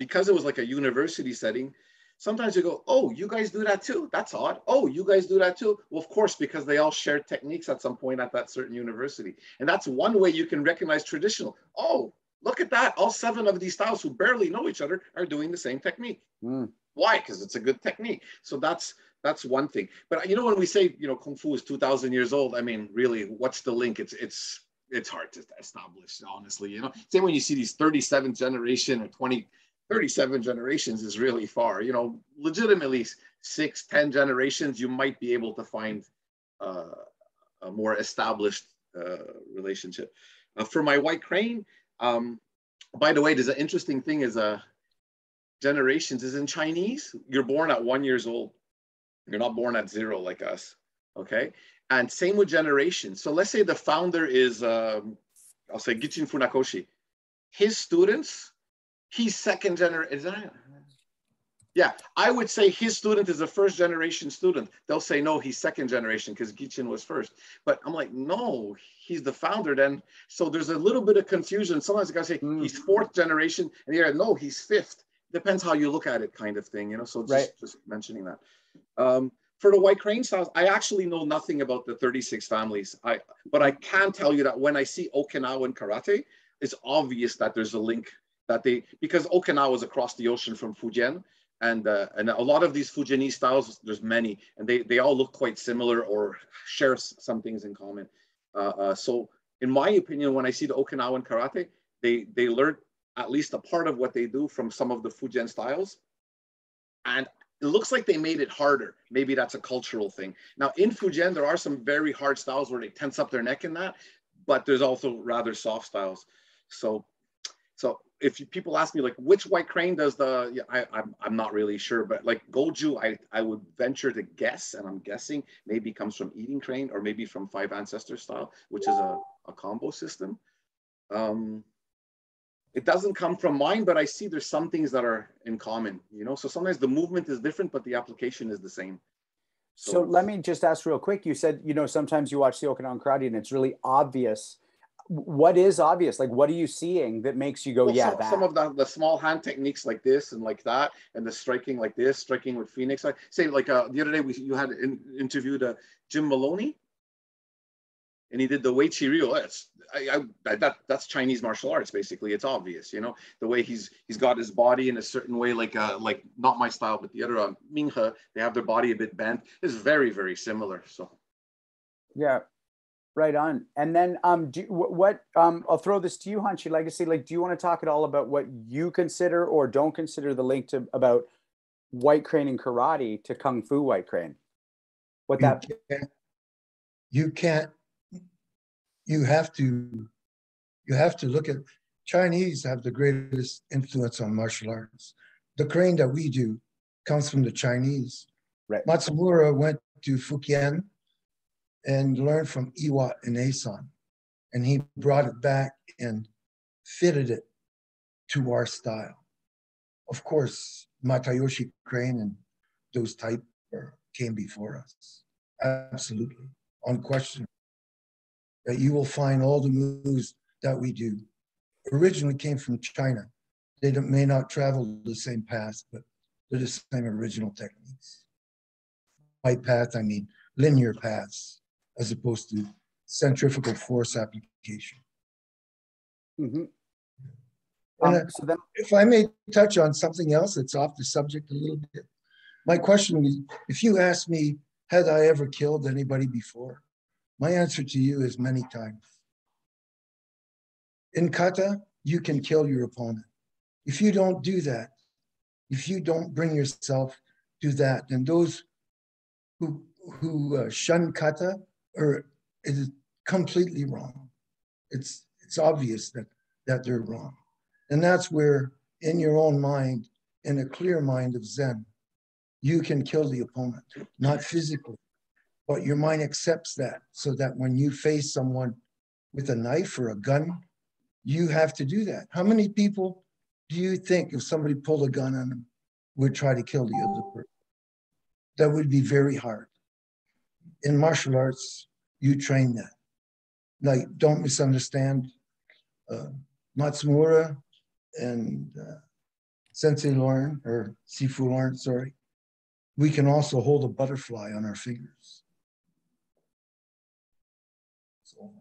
because it was like a university setting. Sometimes you go, "Oh, you guys do that too? That's odd. Oh, you guys do that too?" Well, of course, because they all shared techniques at some point at that certain university. And that's one way you can recognize traditional. Oh, look at that. All seven of these styles who barely know each other are doing the same technique. Mm. Why? Because it's a good technique. So that's that's one thing. But you know, when we say, you know, Kung Fu is two thousand years old, I mean, really, what's the link? It's it's it's hard to establish, honestly. You know, same when you see these thirty-seventh generation or twenty thirty-seven generations is really far, you know, legitimately six, ten generations, you might be able to find uh, a more established uh, relationship. Uh, for my White Crane, um, by the way, there's an interesting thing is uh, generations is in Chinese. You're born at one years old. You're not born at zero like us, okay? And same with generations. So let's say the founder is, um, I'll say Gichin Funakoshi. His students, he's second generation. Yeah, I would say his student is a first generation student. They'll say, no, he's second generation because Gichin was first. But I'm like, no, he's the founder then. So there's a little bit of confusion. Sometimes I gotta say mm. he's fourth generation. And they're like, no, he's fifth. Depends how you look at it kind of thing, you know? So just, right. just mentioning that. Um, for the White Crane styles, I actually know nothing about the thirty-six families. I, but I can tell you that when I see Okinawan karate, it's obvious that there's a link that they, because Okinawa is across the ocean from Fujian. And, uh, and a lot of these Fujianese styles, there's many, and they, they all look quite similar or share some things in common. Uh, uh, so in my opinion, when I see the Okinawan karate, they, they learn at least a part of what they do from some of the Fujian styles. And it looks like they made it harder. Maybe that's a cultural thing. Now in Fujian, there are some very hard styles where they tense up their neck in that, but there's also rather soft styles. So, so. If you, people ask me like which White Crane does the, yeah, I, I'm, I'm not really sure, but like Goju, I, I would venture to guess, and I'm guessing maybe comes from Eating Crane or maybe from Five Ancestor Style, which yeah. is a, a combo system. Um, it doesn't come from mine, but I see there's some things that are in common, you know? So sometimes the movement is different, but the application is the same. So, so let me just ask real quick. You said, you know, sometimes you watch the Okinawan karate and it's really obvious. What is obvious? Like, what are you seeing that makes you go, well, yeah, some, that. Some of the, the small hand techniques like this and like that, and the striking like this, striking with Phoenix. I say, like, uh, the other day, we you had in, interviewed uh, Jim Maloney, and he did the Wei Chi Ryu. That's, I, I, that, that's Chinese martial arts, basically. It's obvious, you know, the way he's he's got his body in a certain way, like, uh, like not my style, but the other, uh, Minghe, they have their body a bit bent. It's very, very similar, so. Yeah. Right on. And then um, do, what, um, I'll throw this to you, Hanshi Legacy. Like, do you want to talk at all about what you consider or don't consider the link to about White Crane and karate to Kung Fu White Crane? What that? You can't, you can't, you have to, you have to look at, Chinese have the greatest influence on martial arts. The crane that we do comes from the Chinese. Right. Matsumura went to Fukien and learned from Iwa and Asan. And he brought it back and fitted it to our style. Of course, Matayoshi Crane and those type came before us. Absolutely, unquestionable. That you will find all the moves that we do originally came from China. They may not travel the same path, but they're the same original techniques. By path, I mean linear paths, as opposed to centrifugal force application. Mm-hmm. um, I, so that, if I may touch on something else that's off the subject a little bit. My question is, if you ask me, had I ever killed anybody before? My answer to you is many times. In kata, you can kill your opponent. If you don't do that, if you don't bring yourself to that, then those who, who uh, shun kata, or it is completely wrong. It's, it's obvious that, that they're wrong. And that's where, in your own mind, in a clear mind of Zen, you can kill the opponent, not physically, but your mind accepts that, so that when you face someone with a knife or a gun, you have to do that. How many people do you think, if somebody pulled a gun on them, would try to kill the other person? That would be very hard. In martial arts, you train that. Like, don't misunderstand. Uh, Matsumura and uh, Sensei Lorne, or Sifu Lorne, sorry, we can also hold a butterfly on our fingers. So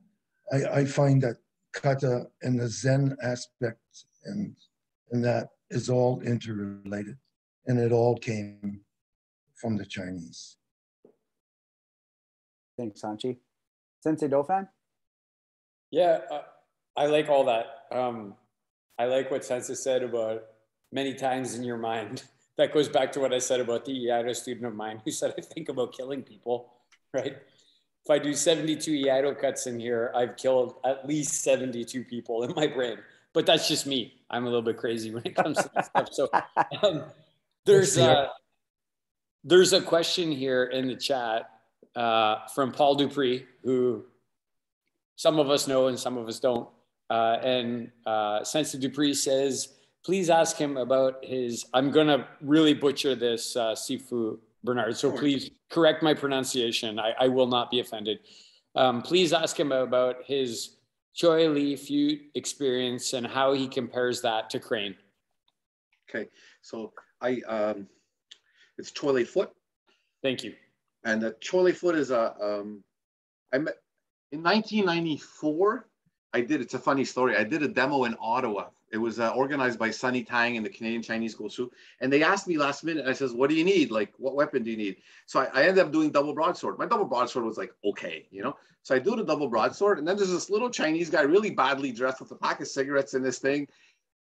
I, I find that kata and the Zen aspect and, and that is all interrelated, and it all came from the Chinese. Thanks, Hanshi. Sensei Dauphin? Yeah, uh, I like all that. Um, I like what Sensei said about many times in your mind. That goes back to what I said about the Iaido student of mine who said, I think about killing people, right? if I do seventy-two Iaido cuts in here, I've killed at least seventy-two people in my brain. But that's just me. I'm a little bit crazy when it comes to that stuff. So um, there's, uh, there's a question here in the chat uh, from Paul Dupree, who some of us know and some of us don't. Uh, and uh, Sensei Dupree says, please ask him about his, I'm going to really butcher this, uh, Sifu Bernard, so please correct my pronunciation. I, I will not be offended. Um, please ask him about his Choy Li Fut experience and how he compares that to Crane. Okay, so I, um, it's Choy Li Fut. Thank you. And the Choy Li Fut is a, um, I met, in nineteen ninety-four, I did, it's a funny story. I did a demo in Ottawa. It was uh, organized by Sunny Tang and the Canadian Chinese Goju. And they asked me last minute, and I says, what do you need? Like, what weapon do you need? So I, I ended up doing double broadsword. My double broadsword was like, okay, you know? So I do the double broadsword, and then there's this little Chinese guy really badly dressed with a pack of cigarettes in this thing.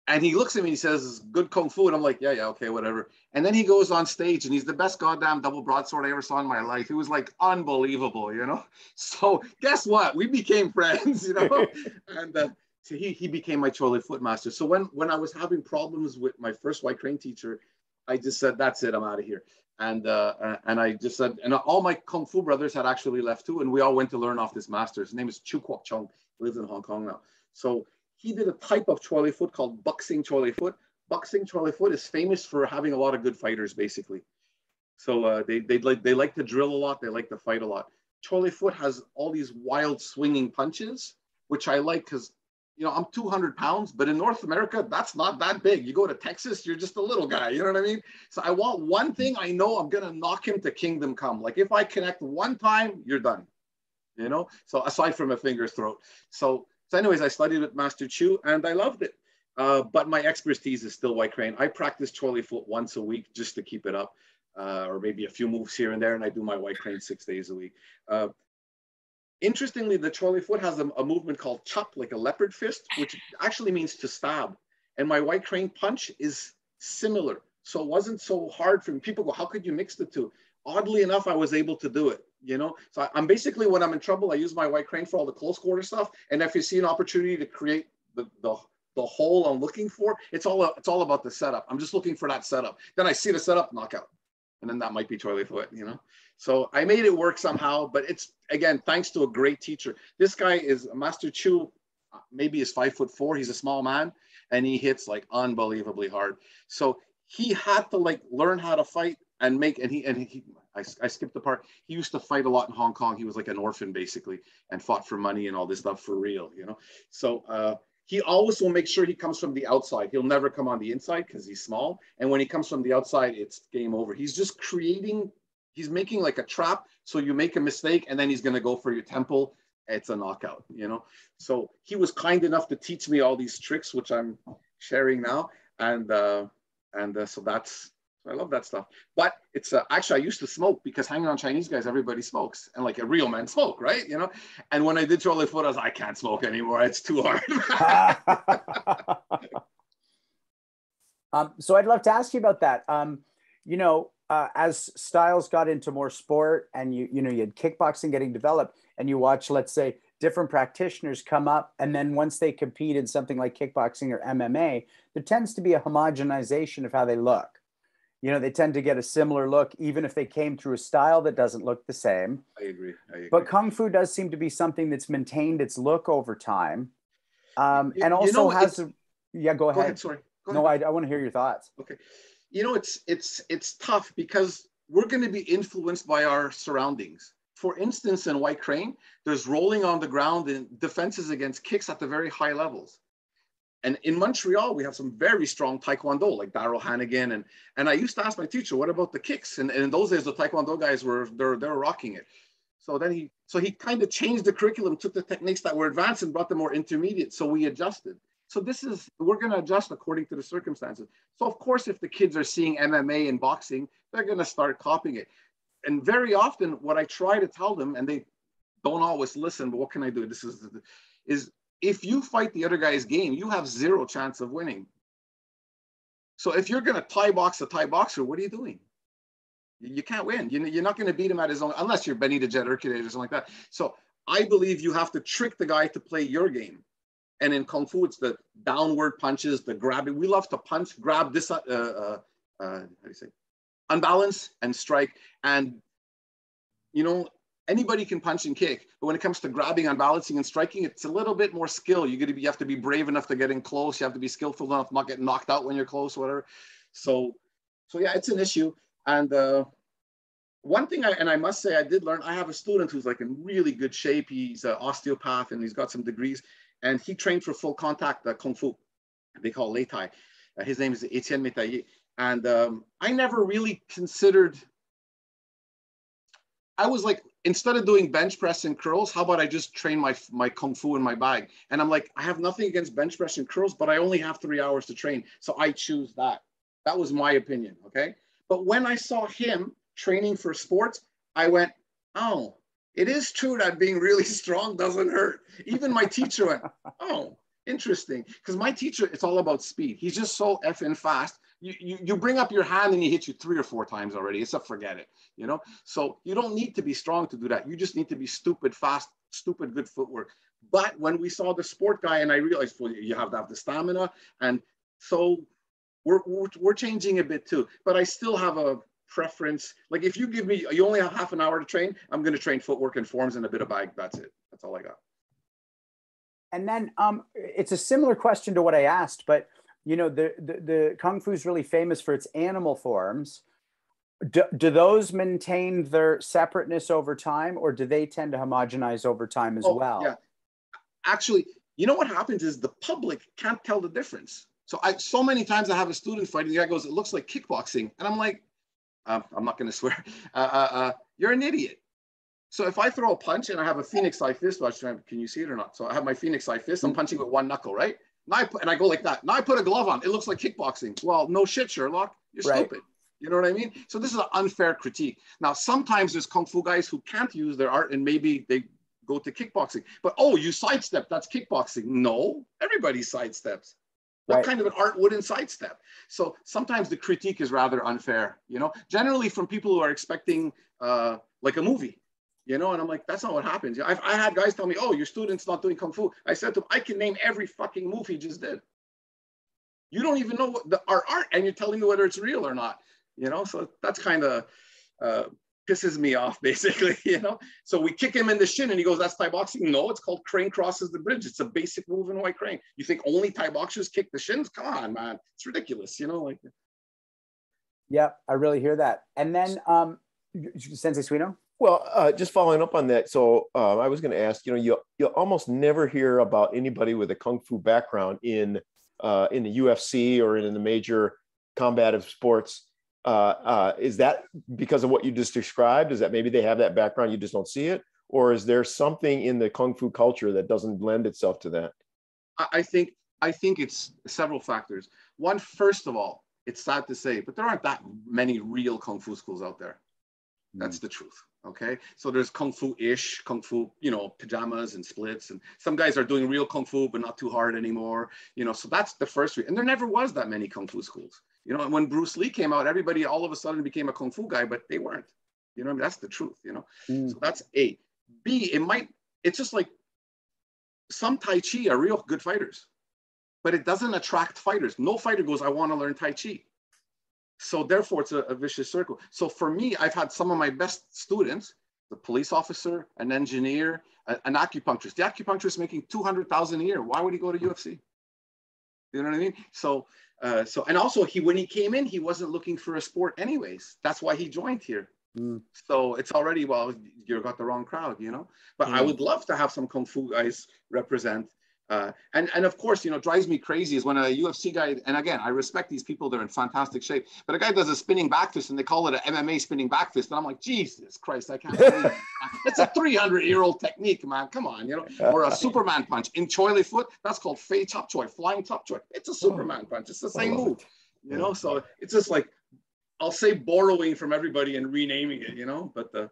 And he looks at me and he says, good kung fu. And I'm like, yeah, yeah, okay, whatever. And then he goes on stage and he's the best goddamn double broadsword I ever saw in my life. It was like unbelievable, you know? So guess what? We became friends, you know? and uh, so he, he became my Choy Li Fut master. So when, when I was having problems with my first white crane teacher, I just said, that's it, I'm out of here. And uh, and I just said, and all my kung fu brothers had actually left too. And we all went to learn off this master. His name is Chu Kwok Chung. He lives in Hong Kong now. So he did a type of Choy Li Fut called boxing Choy Li Fut. Boxing Choy Li Fut is famous for having a lot of good fighters, basically. So uh, they they like they like to drill a lot. They like to fight a lot. Choy Li Fut has all these wild swinging punches, which I like because, you know, I'm two hundred pounds, but in North America, that's not that big. You go to Texas, you're just a little guy. You know what I mean? So I want one thing. I know I'm gonna knock him to kingdom come. Like if I connect one time, you're done. You know. So aside from a finger throat, so. So anyways, I studied with Master Chu and I loved it. Uh, but my expertise is still white crane. I practice Choy Li Fut once a week just to keep it up, uh, or maybe a few moves here and there. And I do my white crane six days a week. Uh, interestingly, the Choy Li Fut has a, a movement called chop, like a leopard fist, which actually means to stab. And my white crane punch is similar. So it wasn't so hard for me. People go, how could you mix the two? Oddly enough, I was able to do it. You know, so I'm basically, when I'm in trouble, I use my white crane for all the close quarter stuff. And if you see an opportunity to create the, the, the hole I'm looking for, it's all, it's all about the setup. I'm just looking for that setup. Then I see the setup, knockout. And then that might be Choy Li Fut, you know. So I made it work somehow, but it's, again, thanks to a great teacher. This guy is, Master Chu, maybe is five foot four. He's a small man and he hits like unbelievably hard. So he had to like learn how to fight and make, and he, and he, I, I skipped the part. He used to fight a lot in Hong Kong. He was like an orphan basically and fought for money and all this stuff for real, you know? So uh, he always will make sure he comes from the outside. He'll never come on the inside because he's small. And when he comes from the outside, it's game over. He's just creating, he's making like a trap. So you make a mistake and then he's gonna go for your temple. It's a knockout, you know? So he was kind enough to teach me all these tricks, which I'm sharing now. And, uh, and uh, so that's, I love that stuff. But it's uh, actually, I used to smoke because hanging on Chinese guys, everybody smokes. And like a real man smoke, right? You know? And when I did Choy Li Fut, I was like, I can't smoke anymore. It's too hard. um, so I'd love to ask you about that. Um, you know, uh, as styles got into more sport and you, you know, you had kickboxing getting developed and you watch, let's say, different practitioners come up, and then once they compete in something like kickboxing or M M A, there tends to be a homogenization of how they look. You know, they tend to get a similar look, even if they came through a style that doesn't look the same. I agree. I agree. But Kung Fu does seem to be something that's maintained its look over time. Um, you, and also you know, has a, yeah, go ahead. Go ahead sorry. Go no, ahead. I, I want to hear your thoughts. Okay. You know, it's, it's, it's tough because we're going to be influenced by our surroundings. For instance, in white crane, there's rolling on the ground and defenses against kicks at the very high levels. And in Montreal, we have some very strong Taekwondo, like Daryl Hannigan. And, and I used to ask my teacher, what about the kicks? And, and in those days, the Taekwondo guys were, they're, they're rocking it. So then he, so he kind of changed the curriculum, took the techniques that were advanced and brought them more intermediate. So we adjusted. So this is, we're going to adjust according to the circumstances. So of course, if the kids are seeing M M A and boxing, they're going to start copying it. And very often what I try to tell them, and they don't always listen, but what can I do? This is, is, if you fight the other guy's game, you have zero chance of winning. So if you're going to Thai box a Thai boxer, what are you doing? You can't win. You're not going to beat him at his own, unless you're Benita Jet Urquidez or something like that. So I believe you have to trick the guy to play your game. And in Kung Fu, it's the downward punches, the grabbing. We love to punch, grab, this, uh, uh, uh, how do you say, unbalance and strike. And, you know, anybody can punch and kick. But when it comes to grabbing, unbalancing, and striking, it's a little bit more skill. You're gonna be, you have to be brave enough to get in close. You have to be skillful enough not get knocked out when you're close, whatever. So, so yeah, it's an issue. And uh, one thing, I, and I must say I did learn, I have a student who's like in really good shape. He's an osteopath and he's got some degrees. And he trained for full contact uh, Kung Fu, they call Lei Tai. Uh, his name is Etienne Metayer. And um, I never really considered, I was like, instead of doing bench press and curls, how about I just train my, my Kung Fu in my bag? And I'm like, I have nothing against bench press and curls, but I only have three hours to train. So I choose that. That was my opinion, okay? But when I saw him training for sports, I went, oh, it is true that being really strong doesn't hurt. Even my teacher went, oh, interesting. Because my teacher, it's all about speed. He's just so effing fast. You, you, you bring up your hand and he hits you three or four times already. It's a forget it, you know? So you don't need to be strong to do that. You just need to be stupid fast, stupid good footwork. But when we saw the sport guy and I realized, well, you have to have the stamina. And so we're, we're, we're changing a bit too. But I still have a preference. Like if you give me, you only have half an hour to train, I'm going to train footwork and forms and a bit of bag. That's it. That's all I got. And then um, it's a similar question to what I asked, but you know, the, the, the Kung Fu is really famous for its animal forms. Do, do those maintain their separateness over time, or do they tend to homogenize over time as oh, well? Yeah. Actually, you know what happens is the public can't tell the difference. So I, so many times I have a student fighting, the guy goes, it looks like kickboxing. And I'm like, Um, I'm not going to swear, uh, uh, uh, you're an idiot. So if I throw a punch and I have a Phoenix Eye fist, well, can you see it or not? So I have my Phoenix Eye fist, I'm punching with one knuckle, right? Now I put, and I go like that. Now I put a glove on, it looks like kickboxing. Well, no shit, Sherlock, you're right. Stupid. You know what I mean? So this is an unfair critique. Now, sometimes there's Kung Fu guys who can't use their art and maybe they go to kickboxing. But oh, you sidestep, that's kickboxing. No, everybody sidesteps. What right. kind of an art wouldn't sidestep? So sometimes the critique is rather unfair, you know, generally from people who are expecting uh, like a movie, you know, and I'm like, that's not what happens. I've, I had guys tell me, oh, your student's not doing Kung Fu. I said to him, I can name every fucking move he just did. You don't even know what the, our art and you're telling me whether it's real or not, you know, so that's kind of uh, pisses me off basically, you know. So we kick him in the shin and he goes, that's Thai boxing. No, it's called crane crosses the bridge. It's a basic move in white crane. You think only Thai boxers kick the shins? Come on, man. It's ridiculous, you know, like. Yeah, I really hear that. And then um, Sensei Suino? Well, uh, just following up on that. So uh, I was going to ask, you know, you, you'll almost never hear about anybody with a Kung Fu background in, uh, in the U F C or in, in the major combative sports. Uh, uh, is that because of what you just described? Is that maybe they have that background, you just don't see it? Or is there something in the Kung Fu culture that doesn't lend itself to that? I think, I think it's several factors. One, first of all, it's sad to say, but there aren't that many real Kung Fu schools out there. That's mm. the truth, okay? So there's Kung Fu-ish, Kung Fu, you know, pajamas and splits, and some guys are doing real Kung Fu, but not too hard anymore, you know, so that's the first reason. And there never was that many Kung Fu schools. You know, when Bruce Lee came out, everybody all of a sudden became a Kung Fu guy, but they weren't. You know, I mean, that's the truth, you know. Mm. So that's A. B, it might, it's just like some Tai Chi are real good fighters, but it doesn't attract fighters. No fighter goes, I want to learn Tai Chi. So therefore, it's a, a vicious circle. So for me, I've had some of my best students, the police officer, an engineer, a, an acupuncturist. The acupuncturist making two hundred thousand dollars a year. Why would he go to U F C? You know what I mean? So, uh, so, and also he, when he came in, he wasn't looking for a sport anyways. That's why he joined here. Mm. So it's already, well, you got the wrong crowd, you know, but mm. I would love to have some Kung Fu guys represent. Uh, and, and of course, you know, drives me crazy is when a U F C guy, and again, I respect these people, they're in fantastic shape, but a guy does a spinning back fist and they call it an M M A spinning back fist. And I'm like, Jesus Christ, I can't believe that. That's a three hundred year old technique, man. Come on, you know, or a Superman punch. In Choy Li Fut, that's called Fei Chop Choy, flying top choy. It's a Superman punch. It's the same move, you know? So it's just like, I'll say borrowing from everybody and renaming it, you know, but, the,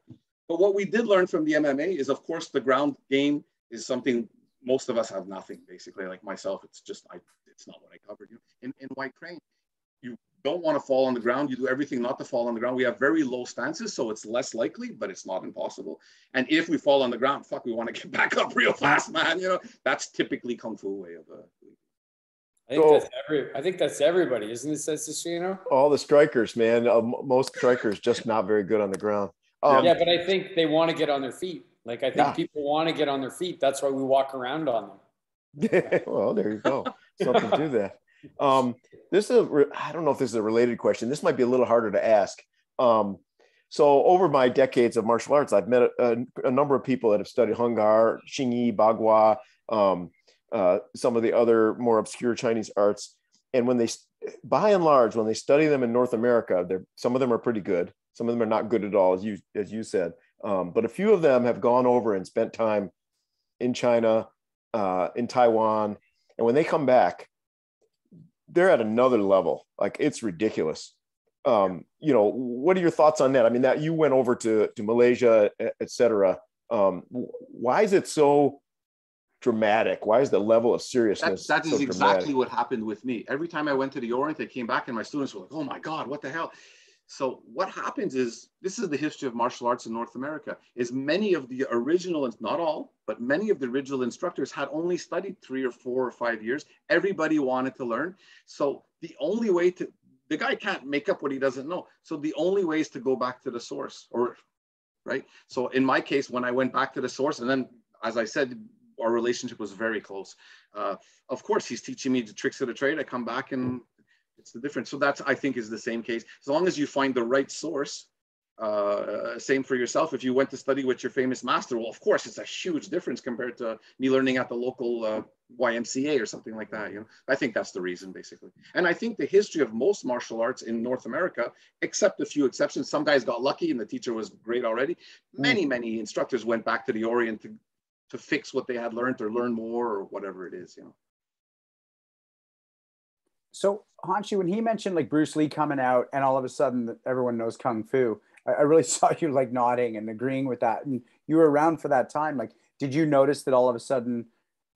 but what we did learn from the M M A is of course the ground game is something most of us have nothing, basically. Like myself, it's just, I, it's not what I covered. You know? in, in White Crane, you don't want to fall on the ground. You do everything not to fall on the ground. We have very low stances, so it's less likely, but it's not impossible. And if we fall on the ground, fuck, we want to get back up real fast, man. You know, that's typically Kung Fu way of uh, I think, so, that's every, I think that's everybody, isn't it, Sensei Suino? All the strikers, man. Uh, most strikers just not very good on the ground. Um, yeah, but I think they want to get on their feet. Like, I think yeah. people want to get on their feet. That's why we walk around on them. Well, there you go. Something to that. Um, this is, a, I don't know if this is a related question. This might be a little harder to ask. Um, so over my decades of martial arts, I've met a, a, a number of people that have studied Hungar, Xingyi, Bagua, um, Uh, some of the other more obscure Chinese arts. And when they, by and large, when they study them in North America, they're, some of them are pretty good. Some of them are not good at all, as you, as you said. Um, but a few of them have gone over and spent time in China, uh, in Taiwan. And when they come back, they're at another level. Like, it's ridiculous. Um, you know, what are your thoughts on that? I mean, that you went over to, to Malaysia, et cetera. Um, why is it so dramatic? Why is the level of seriousness that, that so is exactly dramatic? What happened with me. Every time I went to the Orient, I came back and my students were like, oh my God, what the hell? So what happens is, this is the history of martial arts in North America, is many of the original, and not all, but many of the original instructors had only studied three or four or five years. Everybody wanted to learn. So the only way to, the guy can't make up what he doesn't know. So the only way is to go back to the source, or, right? So in my case, when I went back to the source, and then, as I said, our relationship was very close. Uh, of course, he's teaching me the tricks of the trade. I come back and it's the difference. So that's, I think, is the same case. As long as you find the right source, uh, same for yourself. If you went to study with your famous master, well, of course, it's a huge difference compared to me learning at the local uh, Y M C A or something like that. You know, I think that's the reason, basically. And I think the history of most martial arts in North America, except a few exceptions, some guys got lucky and the teacher was great already. Many, many instructors went back to the Orient to, to fix what they had learned or learn more or whatever it is, you know. So Hanshi, when he mentioned like Bruce Lee coming out and all of a sudden everyone knows Kung Fu, I, I really saw you like nodding and agreeing with that. And you were around for that time. Like, did you notice that all of a sudden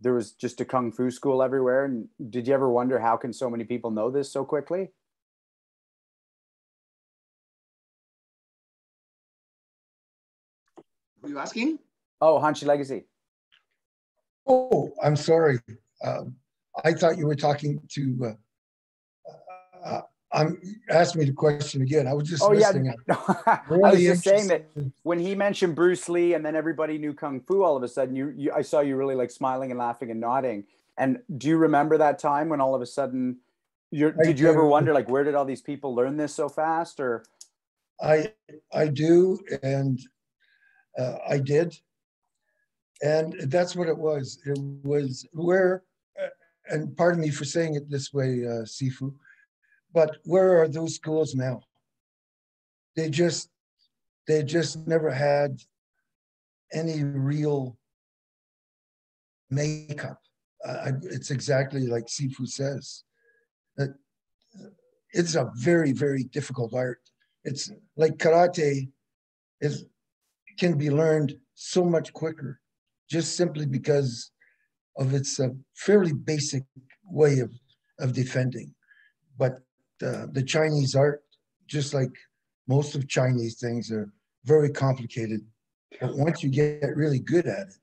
there was just a Kung Fu school everywhere? And did you ever wonder, how can so many people know this so quickly? Were you asking? Oh, Hanshi Legacy. Oh, I'm sorry. Um, I thought you were talking to, uh, uh, I'm, asked me the question again. I was just oh, listening. Yeah. Really I was just saying that when he mentioned Bruce Lee and then everybody knew Kung Fu all of a sudden, you, you, I saw you really like smiling and laughing and nodding. And do you remember that time when all of a sudden, you're, did you ever wonder like, where did all these people learn this so fast? Or I, I do, and uh, I did. And that's what it was. It was where, and pardon me for saying it this way, uh, Sifu, but where are those schools now? They just, they just never had any real makeup. Uh, it's exactly like Sifu says. That it's a very, very difficult art. It's like karate is, can be learned so much quicker, just simply because of its uh, fairly basic way of, of defending. But uh, the Chinese art, just like most of Chinese things, are very complicated. But once you get really good at it,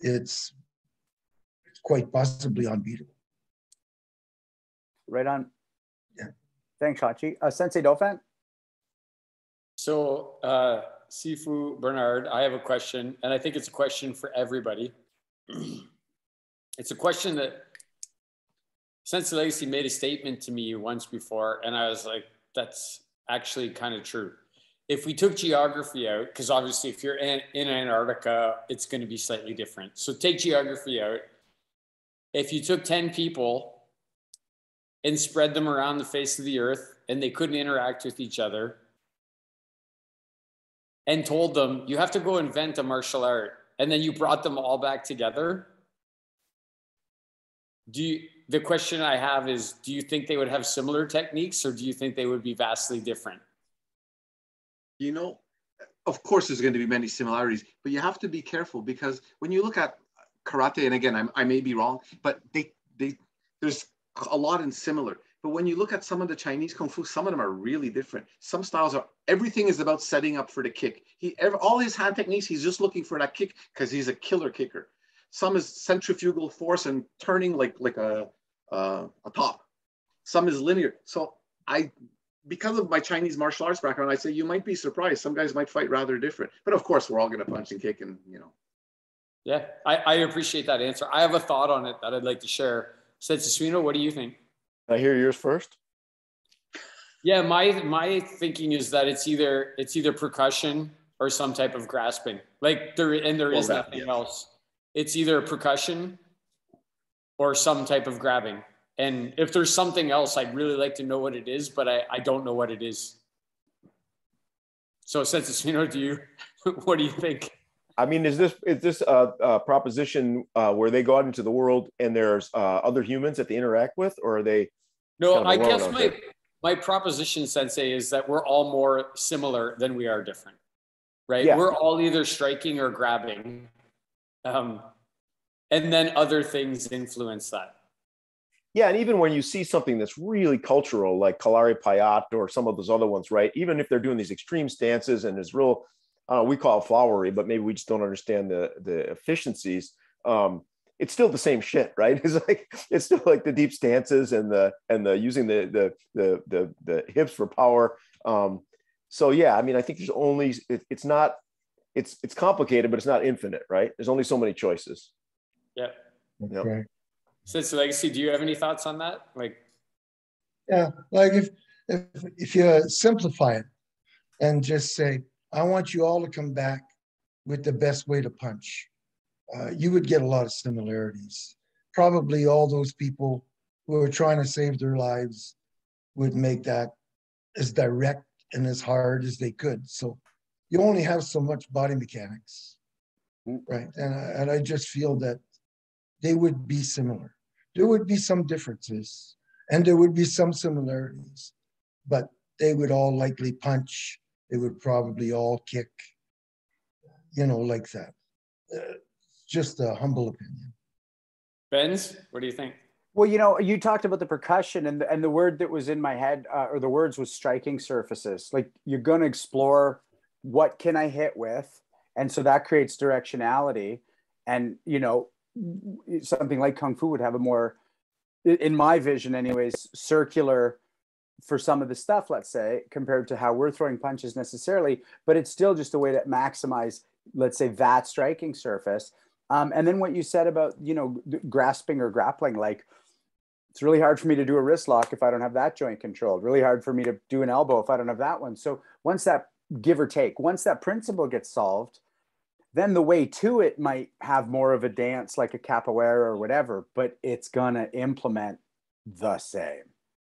it's, it's quite possibly unbeatable. Right on. Yeah. Thanks, Hanshi. Uh, Sensei Dauphin? So, uh, Sifu Bernard, I have a question, and I think it's a question for everybody. It's a question that Sensei Legacy made a statement to me once before, and I was like, that's actually kind of true. If we took geography out, because obviously if you're in, in Antarctica, it's going to be slightly different. So take geography out. If you took ten people and spread them around the face of the earth and they couldn't interact with each other, and told them, you have to go invent a martial art, and then you brought them all back together. Do you, the question I have is, do you think they would have similar techniques, or do you think they would be vastly different? You know, of course there's going to be many similarities, but you have to be careful, because when you look at karate, and again, I'm, I may be wrong, but they, they, there's a lot in similar. But when you look at some of the Chinese Kung Fu, some of them are really different. Some styles are, everything is about setting up for the kick. He, every, all his hand techniques, he's just looking for that kick because he's a killer kicker. Some is centrifugal force and turning like, like a, uh, a top. Some is linear. So I, because of my Chinese martial arts background, I say, you might be surprised. Some guys might fight rather different, but of course we're all going to punch and kick and, you know. Yeah, I, I appreciate that answer. I have a thought on it that I'd like to share. Sensei Suino, what do you think? Can I hear yours first? Yeah, my my thinking is that it's either it's either percussion or some type of grasping. Like there and there well, is that, nothing yeah. else. It's either percussion or some type of grabbing. And if there's something else, I'd really like to know what it is, but I, I don't know what it is. So Sensei Suino, do you what do you think? I mean, is this is this a, a proposition uh, where they go out into the world and there's uh, other humans that they interact with, or are they? No, kind of I guess my there? my proposition, Sensei, is that we're all more similar than we are different, right? Yeah. We're all either striking or grabbing, um, and then other things influence that. Yeah, and even when you see something that's really cultural, like Kalari Payat or some of those other ones, right? Even if they're doing these extreme stances and it's real. Uh, we call it flowery, but maybe we just don't understand the, the efficiencies. Um, it's still the same shit, right? It's like, it's still like the deep stances and the, and the using the, the, the, the, the hips for power. Um, so yeah, I mean, I think there's only, it, it's not, it's, it's complicated, but it's not infinite, right? There's only so many choices. Yeah. Yep. Right. Sensei Legacy, do you have any thoughts on that? Like, yeah, like if, if, if you simplify it and just say, I want you all to come back with the best way to punch. Uh, you would get a lot of similarities. Probably all those people who are trying to save their lives would make that as direct and as hard as they could. So you only have so much body mechanics, right? And I, and I just feel that they would be similar. There would be some differences and there would be some similarities, but they would all likely punch. They would probably all kick, you know, like that. Uh, just a humble opinion. Benz, what do you think? Well, you know, you talked about the percussion and the, and the word that was in my head, uh, or the words was striking surfaces. Like you're going to explore what can I hit with? And so that creates directionality. And, you know, something like Kung Fu would have a more, in my vision anyways, circular for some of the stuff, let's say, compared to how we're throwing punches necessarily, but it's still just a way to maximize, let's say, that striking surface. Um, and then what you said about, you know, grasping or grappling, like it's really hard for me to do a wrist lock if I don't have that joint controlled, really hard for me to do an elbow if I don't have that one. So once that give or take, once that principle gets solved, then the way to it might have more of a dance like a capoeira or whatever, but it's gonna implement the same.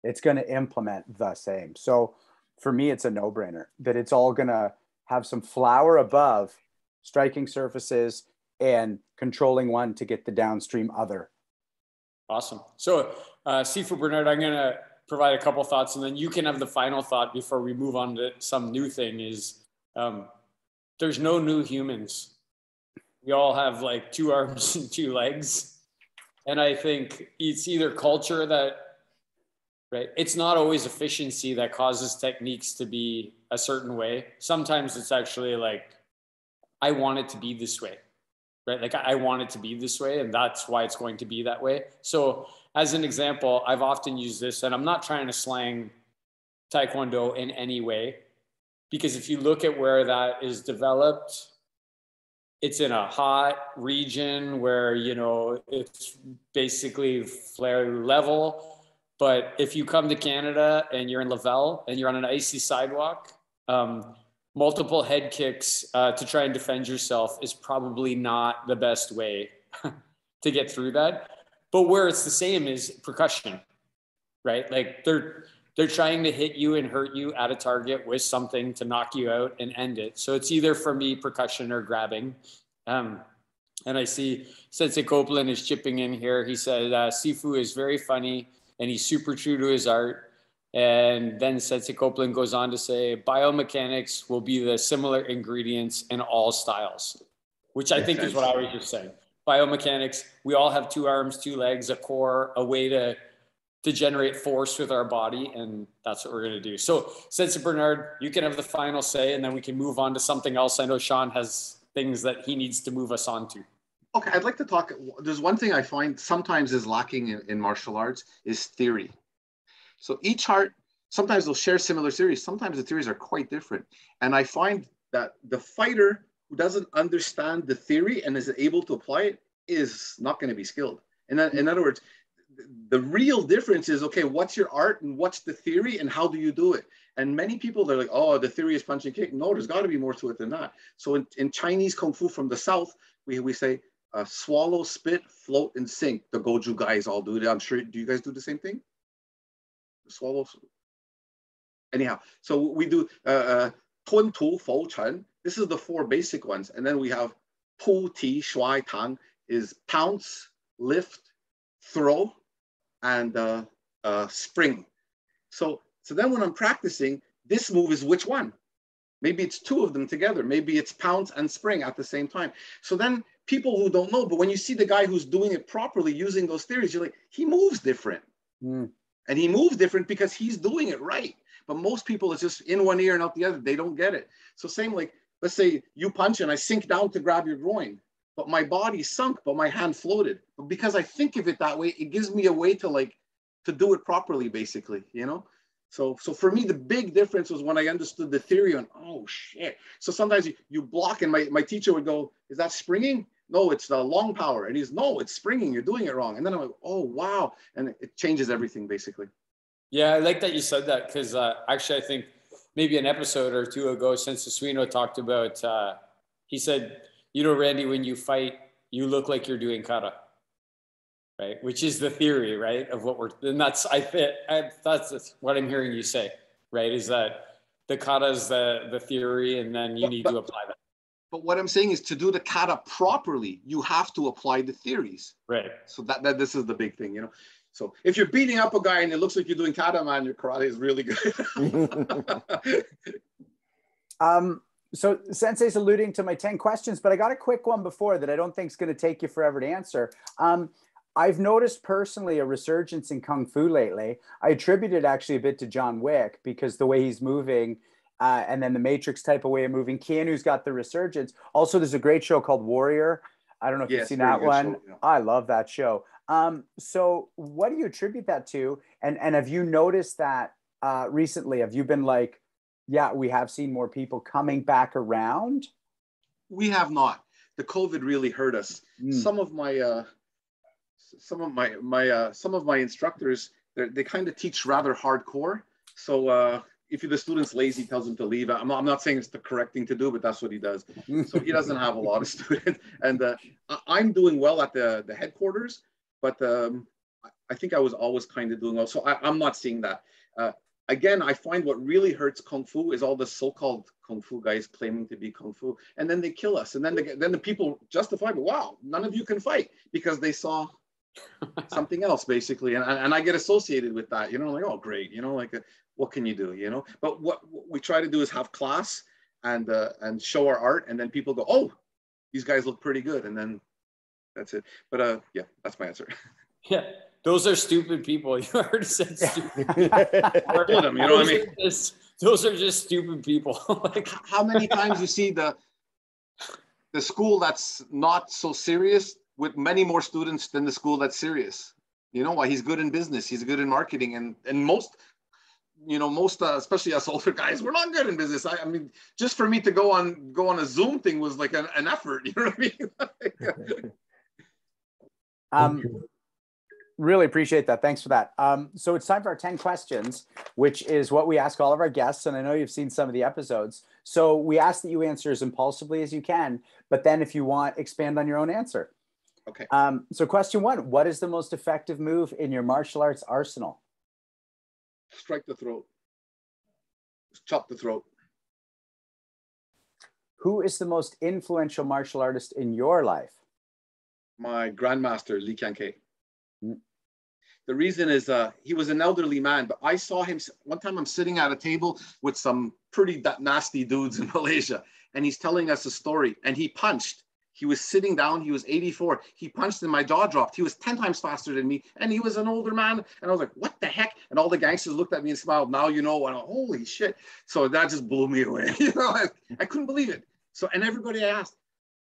It's going to implement the same. So for me, it's a no-brainer that it's all going to have some flower above striking surfaces and controlling one to get the downstream other. Awesome. So uh, Sifu Bernard, I'm going to provide a couple thoughts and then you can have the final thought before we move on to some new thing is um, there's no new humans. We all have like two arms and two legs. And I think it's either culture that right? It's not always efficiency that causes techniques to be a certain way. Sometimes it's actually like, I want it to be this way, right? Like I want it to be this way and that's why it's going to be that way. So as an example, I've often used this and I'm not trying to slang Taekwondo in any way, because if you look at where that is developed, it's in a hot region where, you know, it's basically flare level. But if you come to Canada and you're in Laval and you're on an icy sidewalk, um, multiple head kicks uh, to try and defend yourself is probably not the best way to get through that. But where it's the same is percussion, right? Like they're, they're trying to hit you and hurt you at a target with something to knock you out and end it. So it's either for me, percussion or grabbing. Um, and I see Sensei Copeland is chipping in here. He said, uh, Sifu is very funny. And he's super true to his art. And then Sensei Copeland goes on to say, biomechanics will be the similar ingredients in all styles, which I think is what I was just saying. Biomechanics, we all have two arms, two legs, a core, a way to to generate force with our body, and that's what we're going to do. So Sensei Bernard, you can have the final say, and then we can move on to something else. I know Sean has things that he needs to move us on to. Okay, I'd like to talk, there's one thing I find sometimes is lacking in, in martial arts is theory. So each art, sometimes they'll share similar theories, sometimes the theories are quite different. And I find that the fighter who doesn't understand the theory and is able to apply it is not going to be skilled. In, in other words, the real difference is, okay, what's your art and what's the theory and how do you do it? And many people, they're like, oh, the theory is punch and kick. No, there's got to be more to it than that. So in, in Chinese Kung Fu from the South, we, we say uh, swallow, spit, float, and sink. The Goju guys all do it. I'm sure, do you guys do the same thing? Swallow. Anyhow, so we do uh, Tun, Tu, Fo, Chen. This is the four basic ones. And then we have Pu, Ti, Shuai, Tang is pounce, lift, throw, and uh, uh, spring. So, so then when I'm practicing, this move is which one? Maybe it's two of them together. Maybe it's pounce and spring at the same time. So then people who don't know, but when you see the guy who's doing it properly using those theories, you're like, he moves different. Mm. And he moves different because he's doing it right. But most people, it's just in one ear and out the other. They don't get it. So same, like, let's say you punch and I sink down to grab your groin. But my body sunk, but my hand floated. But because I think of it that way, it gives me a way to like, to do it properly, basically, you know? So, so for me, the big difference was when I understood the theory on, oh shit. So sometimes you, you block and my, my teacher would go, is that springing? No, it's the long power. And he's, no, it's springing, you're doing it wrong. And then I'm like, oh, wow. And it changes everything, basically. Yeah, I like that you said that, because uh, actually I think maybe an episode or two ago, Sensei Suino talked about, uh, he said, you know, Randy, when you fight, you look like you're doing kata, right? Which is the theory, right? Of what we're, and that's, I, I that's, that's what I'm hearing you say, right? Is that the kata is the, the theory, and then you need but, to apply that. But what I'm saying is to do the kata properly, you have to apply the theories. Right. So that, that this is the big thing, you know? So if you're beating up a guy and it looks like you're doing kata, man, your karate is really good. um. So Sensei's alluding to my ten questions, but I got a quick one before that I don't think is going to take you forever to answer. Um, I've noticed personally a resurgence in Kung Fu lately. I attribute it actually a bit to John Wick because the way he's moving uh, and then the Matrix type of way of moving. Keanu's got the resurgence. Also, there's a great show called Warrior. I don't know if yes, you've seen that one. Show, yeah. I love that show. Um, so what do you attribute that to? And, and have you noticed that uh, recently? Have you been like, yeah, we have seen more people coming back around? We have not. The COVID really hurt us. Mm. Some of my, uh, some of my, my, uh, some of my instructors, they kind of teach rather hardcore. So uh, if the student's lazy, tells him to leave. I'm not, I'm not saying it's the correct thing to do, but that's what he does. So he doesn't have a lot of students. And uh, I'm doing well at the, the headquarters, but um, I think I was always kind of doing well. So I, I'm not seeing that. Uh, Again, I find what really hurts Kung Fu is all the so-called Kung Fu guys claiming to be Kung Fu, and then they kill us. And then, they, then the people justify, but wow, none of you can fight because they saw something else, basically. And, and I get associated with that, you know, like, oh, great, you know, like, what can you do, you know? But what, what we try to do is have class and, uh, and show our art, and then people go, oh, these guys look pretty good. And then that's it. But uh, yeah, that's my answer. Yeah. Those are stupid people. You already said stupid. I told them, you know what I mean? Are just, those are just stupid people. Like, how many times you see the the school that's not so serious with many more students than the school that's serious? You know why? He's good in business. He's good in marketing, and and most, you know, most uh, especially us older guys, we're not good in business. I, I mean, just for me to go on go on a Zoom thing was like an, an effort. You know what I mean? Like, um. Really appreciate that. Thanks for that. Um, so it's time for our ten questions, which is what we ask all of our guests. And I know you've seen some of the episodes. So we ask that you answer as impulsively as you can, but then if you want, expand on your own answer. Okay. Um, so question one, what is the most effective move in your martial arts arsenal? Strike the throat. Chop the throat. Who is the most influential martial artist in your life? My grandmaster, Li Kiang Ket. The reason is uh, he was an elderly man, but I saw him one time. I'm sitting at a table with some pretty nasty dudes in Malaysia, and he's telling us a story, and he punched, He was sitting down, he was eighty-four. He punched and my jaw dropped. He was ten times faster than me and he was an older man. And I was like, what the heck? And all the gangsters looked at me and smiled. Now, you know, and holy shit. So that just blew me away. You know, I, I couldn't believe it. So, and everybody I asked,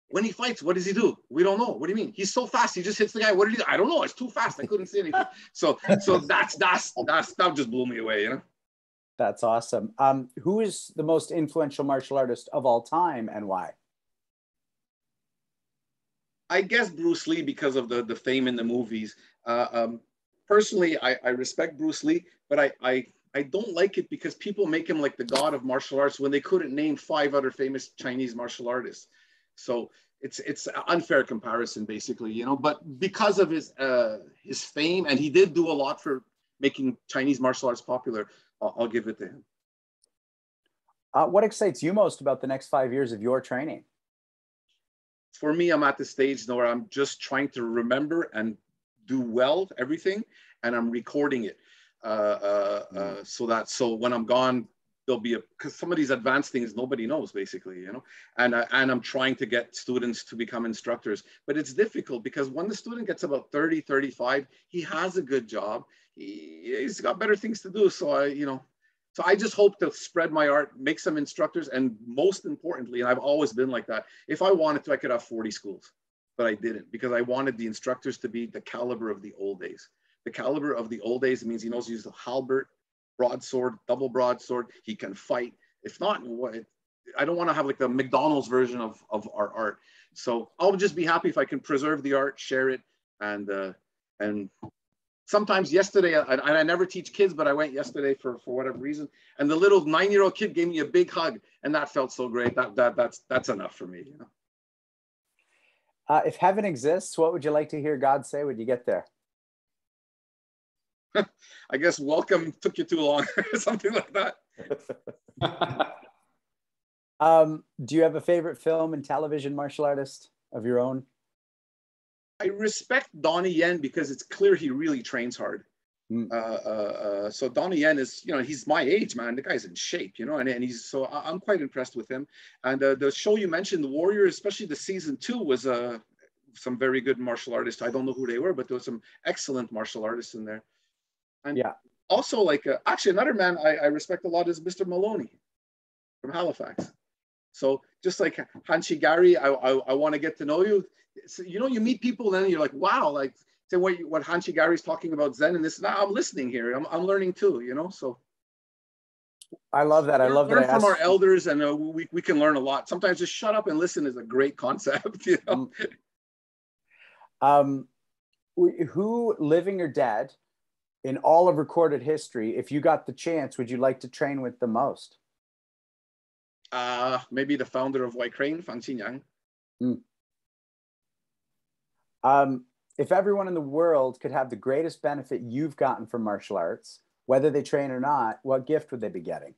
when he fights, what does he do? We don't know. What do you mean? He's so fast. He just hits the guy. What did he do? I don't know. It's too fast. I couldn't see anything. So, so that's, that's, that's, that just blew me away, you know? That's awesome. Um, who is the most influential martial artist of all time and why? I guess Bruce Lee, because of the, the fame in the movies. Uh, um, personally, I, I respect Bruce Lee, but I, I, I don't like it because people make him like the god of martial arts when they couldn't name five other famous Chinese martial artists. So it's it's an unfair comparison, basically, you know, but because of his, uh, his fame, and he did do a lot for making Chinese martial arts popular, I'll, I'll give it to him. Uh, what excites you most about the next five years of your training? For me, I'm at the stage now where I'm just trying to remember and do well everything, and I'm recording it uh, uh, uh, so that so when I'm gone, there'll be a, because some of these advanced things nobody knows basically, you know, and I, and I'm trying to get students to become instructors, but it's difficult because when the student gets about thirty, thirty-five, he has a good job, he, he's got better things to do, so I, you know. So I just hope to spread my art, make some instructors, and most importantly, and I've always been like that, if I wanted to, I could have forty schools, but I didn't because I wanted the instructors to be the caliber of the old days. The caliber of the old days means he knows to use the halberd, broadsword, double broadsword, he can fight. If not, I don't want to have like the McDonald's version of, of our art. So I'll just be happy if I can preserve the art, share it, and, uh, and, sometimes yesterday, and I never teach kids, but I went yesterday for, for whatever reason, and the little nine-year-old kid gave me a big hug, and that felt so great. That, that, that's, that's enough for me. You know? Uh, if heaven exists, what would you like to hear God say when you get there? I guess welcome took you too long, something like that. um, do you have a favorite film and television martial artist of your own? I respect Donnie Yen because it's clear he really trains hard. Mm. Uh, uh, uh, so Donnie Yen is, you know, he's my age, man. The guy's in shape, you know, and, and he's, so I, I'm quite impressed with him. And uh, the show you mentioned, The Warrior, especially the season two, was uh, some very good martial artists. I don't know who they were, but there were some excellent martial artists in there. And yeah. Also, like, uh, actually, another man I, I respect a lot is Mister Maloney from Halifax. So just like Hanshi Gary, I, I, I want to get to know you. So, you know, you meet people then you're like, wow, like say what, what Hanshi Gary's talking about Zen and this, now I'm listening here. I'm, I'm learning too, you know, so. I love that. I love that. Learn from our elders and uh, we, we can learn a lot. Sometimes just shut up and listen is a great concept, you know. Um, who, living or dead, in all of recorded history, if you got the chance, would you like to train with the most? Uh, maybe the founder of White Crane, Fang Qingyang. Mm. Um, if everyone in the world could have the greatest benefit you've gotten from martial arts, whether they train or not, what gift would they be getting?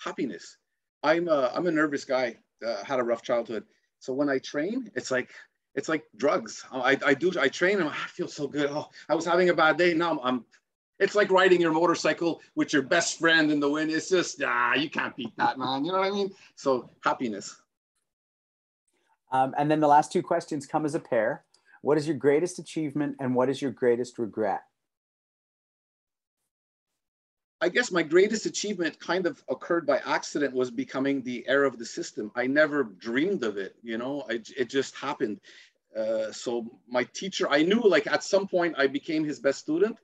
Happiness. I'm a, I'm a nervous guy. Uh, had a rough childhood. So when I train, it's like, it's like drugs. I, I do, I train and I feel so good. Oh, I was having a bad day. Now I'm, I'm it's like riding your motorcycle with your best friend in the wind. It's just, ah, you can't beat that, man. You know what I mean? So happiness. Um, and then the last two questions come as a pair. What is your greatest achievement and what is your greatest regret? I guess my greatest achievement kind of occurred by accident, was becoming the heir of the system. I never dreamed of it, you know, I, it just happened. Uh, so my teacher, I knew like at some point I became his best student,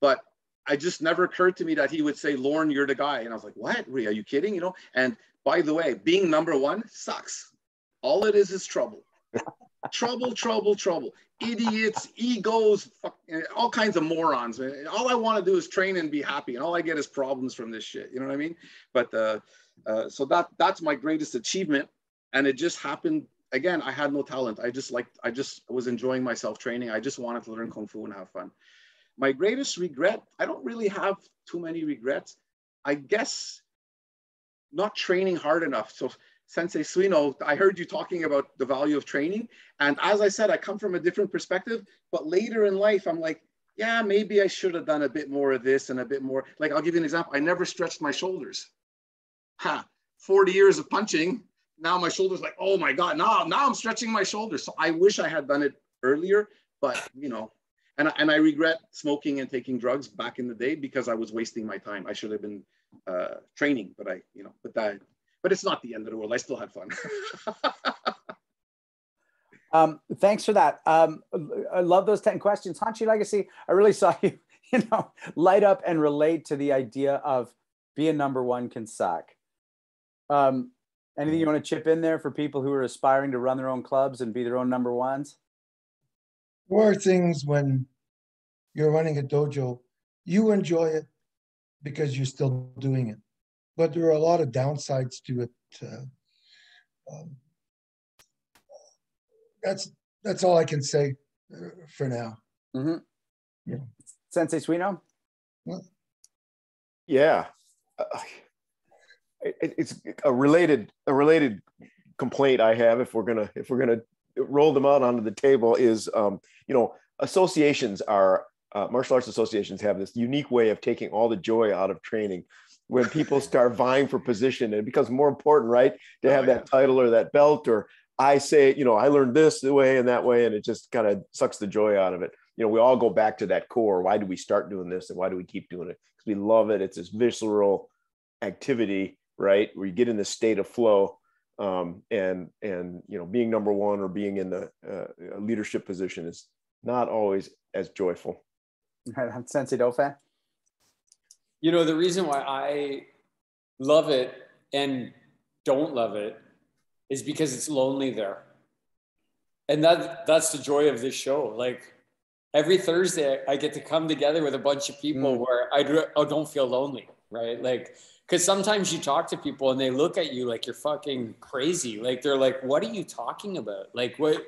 but I just never occurred to me that he would say, Lorne, you're the guy. And I was like, what, Rhea, are you kidding? You know, and by the way, being number one sucks. All it is is trouble. Trouble, trouble, trouble. Idiots, egos, fuck, all kinds of morons. Man. All I want to do is train and be happy, and all I get is problems from this shit. You know what I mean? But uh, uh, so that that's my greatest achievement, and it just happened. Again, I had no talent. I just liked. I just was enjoying myself training. I just wanted to learn kung fu and have fun. My greatest regret. I don't really have too many regrets. I guess not training hard enough. So. Sensei Suino, I heard you talking about the value of training. And as I said, I come from a different perspective, but later in life, I'm like, yeah, maybe I should have done a bit more of this and a bit more. Like, I'll give you an example. I never stretched my shoulders. Ha, forty years of punching, now my shoulder's like, oh my God, now, now I'm stretching my shoulder. So I wish I had done it earlier, but you know, and, and I regret smoking and taking drugs back in the day because I was wasting my time. I should have been uh, training, but I, you know, but that, but it's not the end of the world. I still had fun. Um, thanks for that. Um, I love those ten questions. Hanshi Legacy, I really saw you, you know, light up and relate to the idea of being number one can suck. Um, anything you want to chip in there for people who are aspiring to run their own clubs and be their own number ones? Four things when you're running a dojo, you enjoy it because you're still doing it. But there are a lot of downsides to it. Uh, um, That's that's all I can say for now. Mm-hmm. Yeah. Sensei Suino? Yeah, uh, it, it's a related a related complaint I have. If we're gonna if we're gonna roll them out onto the table, is um, you know, associations are uh, martial arts associations have this unique way of taking all the joy out of training. When people start vying for position, it becomes more important, right, to have oh, yeah. that title or that belt or. I say, you know, I learned this way and that way, and it just kind of sucks the joy out of it. You know, we all go back to that core. Why do we start doing this and why do we keep doing it? Because we love it. It's this visceral activity, right? Where you get in this state of flow um, and, and, you know, being number one or being in the uh, leadership position is not always as joyful. Right on, Sensei Dauphin. You know, the reason why I love it and don't love it is because it's lonely there. And that that's the joy of this show. Like every Thursday, I get to come together with a bunch of people mm. where I, do, I don't feel lonely, right? Like, because sometimes you talk to people and they look at you like you're fucking crazy. Like they're like, what are you talking about? Like what?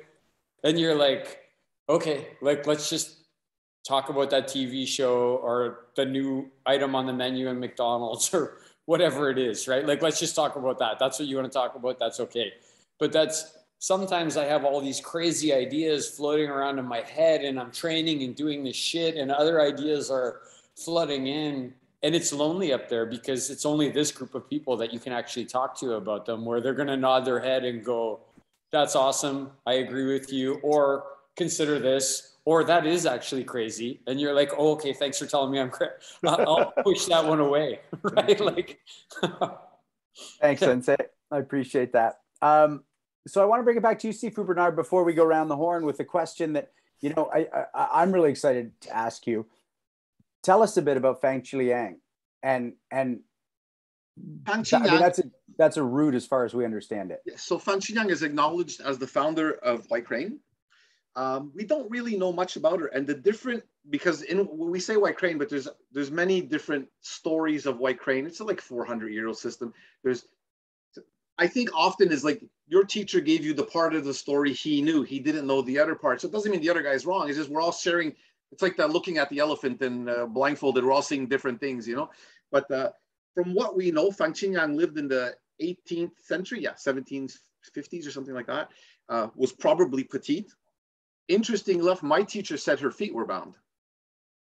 And you're like, okay, like let's just talk about that T V show or the new item on the menu in McDonald's or whatever it is, right? Like, let's just talk about that. That's what you want to talk about. That's okay. But that's, sometimes I have all these crazy ideas floating around in my head and I'm training and doing this shit and other ideas are flooding in. And it's lonely up there because it's only this group of people that you can actually talk to about them where they're going to nod their head and go, that's awesome. I agree with you. Or consider this. Or that is actually crazy. And you're like, oh, okay, thanks for telling me I'm crazy. I'll push that one away, right? Like, thanks, Sensei. I appreciate that. Um, so I want to bring it back to you, Sifu Bernard, before we go around the horn with a question that, you know, I, I, I'm really excited to ask you. Tell us a bit about Fang Qingyang. And, and Fang Qingyang, I mean, that's, a, that's a root as far as we understand it. So Fang Qingyang is acknowledged as the founder of Flying Crane. Um, we don't really know much about her, and the different, because in, we say White Crane, but there's there's many different stories of White Crane. It's a, like four hundred year old system. There's, I think often is like your teacher gave you the part of the story he knew. He didn't know the other part. So it doesn't mean the other guy's wrong. It's just we're all sharing. It's like that looking at the elephant and uh, blindfolded. We're all seeing different things, you know. But uh, from what we know, Fang Qingyang lived in the eighteenth century, yeah, seventeen fifties or something like that. Uh, was probably petite. Interesting enough, my teacher said her feet were bound.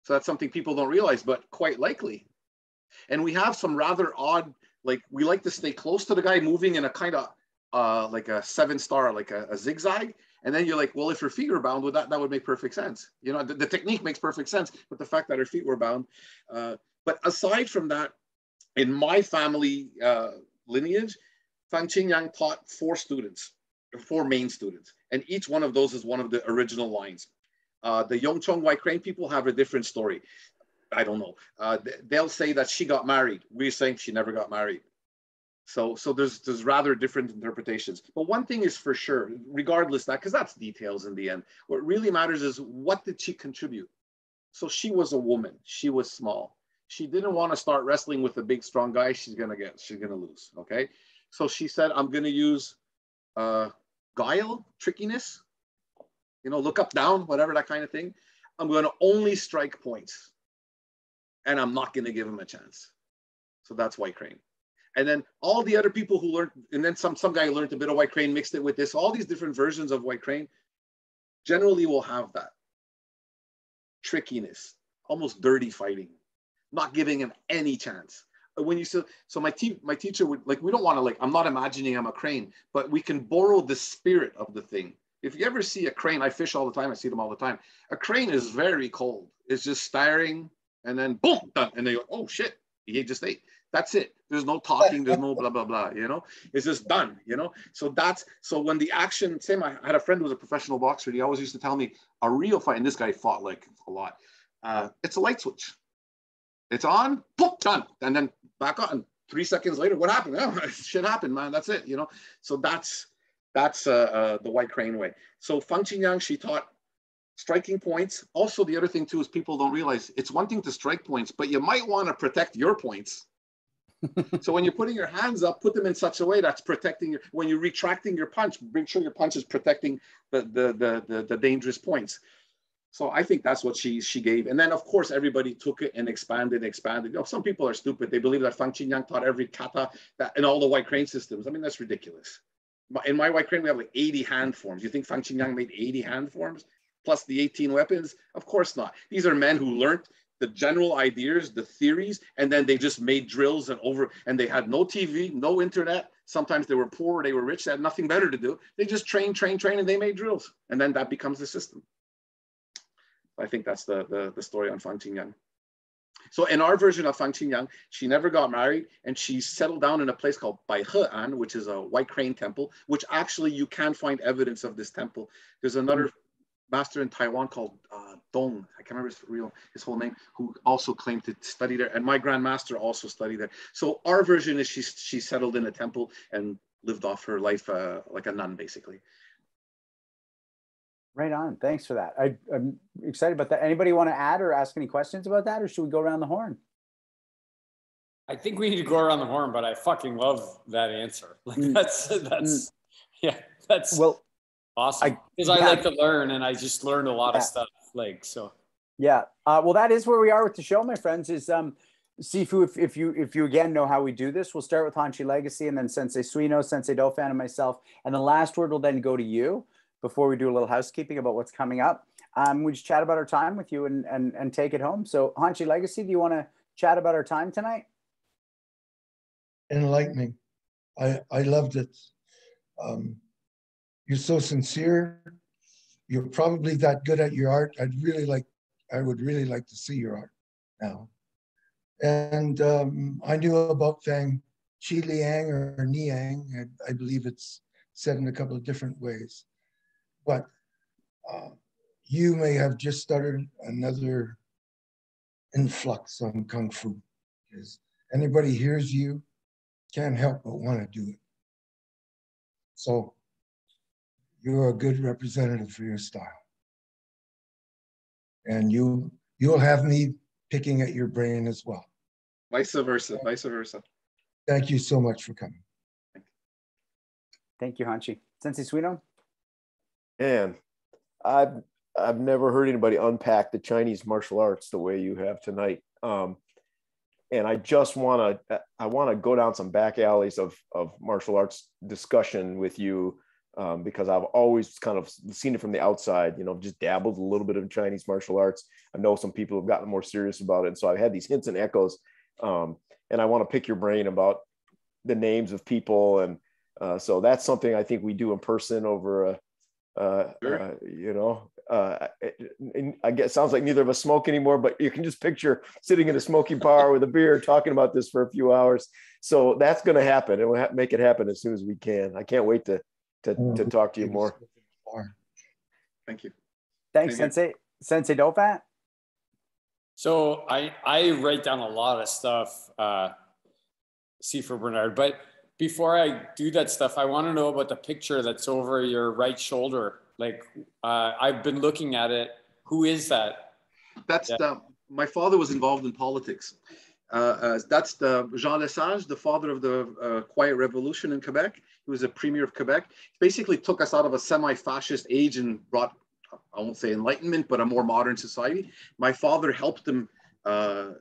So that's something people don't realize, but quite likely. And we have some rather odd, like we like to stay close to the guy moving in a kind of uh, like a seven star, like a, a zigzag. And then you're like, well, if her feet were bound with that, that would make perfect sense. You know, the, the technique makes perfect sense, but the fact that her feet were bound. Uh, but aside from that, in my family uh, lineage, Fang Qingyang taught four students, four main students. And each one of those is one of the original lines. Uh, the Yongchong White Crane people have a different story. I don't know. Uh, they, they'll say that she got married. We're saying she never got married. So, so there's, there's rather different interpretations. But one thing is for sure, regardless that, because that's details in the end. What really matters is what did she contribute? So she was a woman. She was small. She didn't want to start wrestling with a big, strong guy. She's gonna get. She's gonna lose. Okay. So she said, I'm gonna use. Uh, Guile, trickiness, you know, look up, down, whatever, that kind of thing. I'm going to only strike points. And I'm not going to give him a chance. So that's White Crane. And then all the other people who learned, and then some, some guy learned a bit of White Crane, mixed it with this, all these different versions of White Crane generally will have that. Trickiness, almost dirty fighting, not giving him any chance. when you still, so my team, my teacher would like, we don't want to like, I'm not imagining I'm a crane, but we can borrow the spirit of the thing. If you ever see a crane, I fish all the time. I see them all the time. A crane is very cold. It's just staring and then boom, done. And they go, oh shit, he just ate. That's it. There's no talking. There's no blah, blah, blah, you know, it's just done, you know? So that's, so when the action, same, I had a friend who was a professional boxer. He always used to tell me a real fight, and this guy fought like a lot. Uh, it's a light switch. It's on, boom, done. And then back on, three seconds later, what happened? Oh, shit happened, man. That's it, you know? So that's, That's uh, uh, the white crane way. So Fang Qingyang, she taught striking points. Also, the other thing too is people don't realize it's one thing to strike points, but you might want to protect your points. So when you're putting your hands up, put them in such a way that's protecting your, when you're retracting your punch, make sure your punch is protecting the, the, the, the, the dangerous points. So I think that's what she, she gave. And then of course, everybody took it and expanded, expanded. You know, some people are stupid. They believe that Fang Qingyang taught every kata that, and all the white crane systems. I mean, that's ridiculous. In my white crane, we have like eighty hand forms. You think Fang Qingyang made eighty hand forms plus the eighteen weapons? Of course not. These are men who learned the general ideas, the theories, and then they just made drills and over, and they had no T V, no internet. Sometimes they were poor, they were rich, they had nothing better to do. They just train, train, train, and they made drills. And then that becomes the system. I think that's the, the, the story on Fang Qingyang. So in our version of Fang Qingyang, she never got married and she settled down in a place called Bai He An, which is a white crane temple, which actually you can find evidence of this temple. There's another master in Taiwan called uh, Dong, I can't remember his, real, his whole name, who also claimed to study there. And my grandmaster also studied there. So our version is she, she settled in a temple and lived off her life uh, like a nun, basically. Right on. Thanks for that. I, I'm excited about that. Anybody want to add or ask any questions about that, or should we go around the horn? I think we need to go around the horn, but I fucking love that answer. Like mm. that's that's mm. yeah, that's well awesome. Because I, yeah. I like to learn, and I just learned a lot yeah. of stuff. Like so. Yeah. Uh, well, that is where we are with the show, my friends. Is um, Sifu. If if you if you again know how we do this, we'll start with Hanshi Legacy, and then Sensei Suino, Sensei Dauphin, and myself, and the last word will then go to you, before we do a little housekeeping about what's coming up. Um, we just chat about our time with you and, and, and take it home. So Hanshi Legacy, do you want to chat about our time tonight? Enlightening. I, I loved it. Um, you're so sincere. You're probably that good at your art. I'd really like, I would really like to see your art now. And um, I knew about Fang Qingyang or Niang. I, I believe it's said in a couple of different ways. But uh, you may have just started another influx on Kung Fu. Because anybody hears you, can't help but want to do it. So you're a good representative for your style. And you, you'll have me picking at your brain as well. Vice versa, vice versa. Thank you so much for coming. Thank you, Hanshi. Sensei Suino? Man, I've, I've never heard anybody unpack the Chinese martial arts the way you have tonight. Um, and I just want to, I want to go down some back alleys of, of martial arts discussion with you um, because I've always kind of seen it from the outside, you know, just dabbled a little bit of Chinese martial arts. I know some people have gotten more serious about it. And so I've had these hints and echoes um, and I want to pick your brain about the names of people. And uh, so that's something I think we do in person over a, Uh, sure. uh you know uh I guess sounds like neither of us smoke anymore, but you can just picture sitting in a smoky bar with a beer talking about this for a few hours. So that's going to happen, and we'll ha make it happen as soon as we can. I can't wait to to, to talk to you more. Thank you. Thanks. Thank Sensei you. Sensei Dauphin. So I I write down a lot of stuff uh Sifu Bernard, but before I do that stuff, I want to know about the picture that's over your right shoulder. Like, uh, I've been looking at it. Who is that? That's yeah. the, my father was involved in politics. Uh, uh, that's the Jean Lesage, the father of the uh, Quiet Revolution in Quebec. He was a premier of Quebec. He basically took us out of a semi-fascist age and brought, I won't say enlightenment, but a more modern society. My father helped him uh,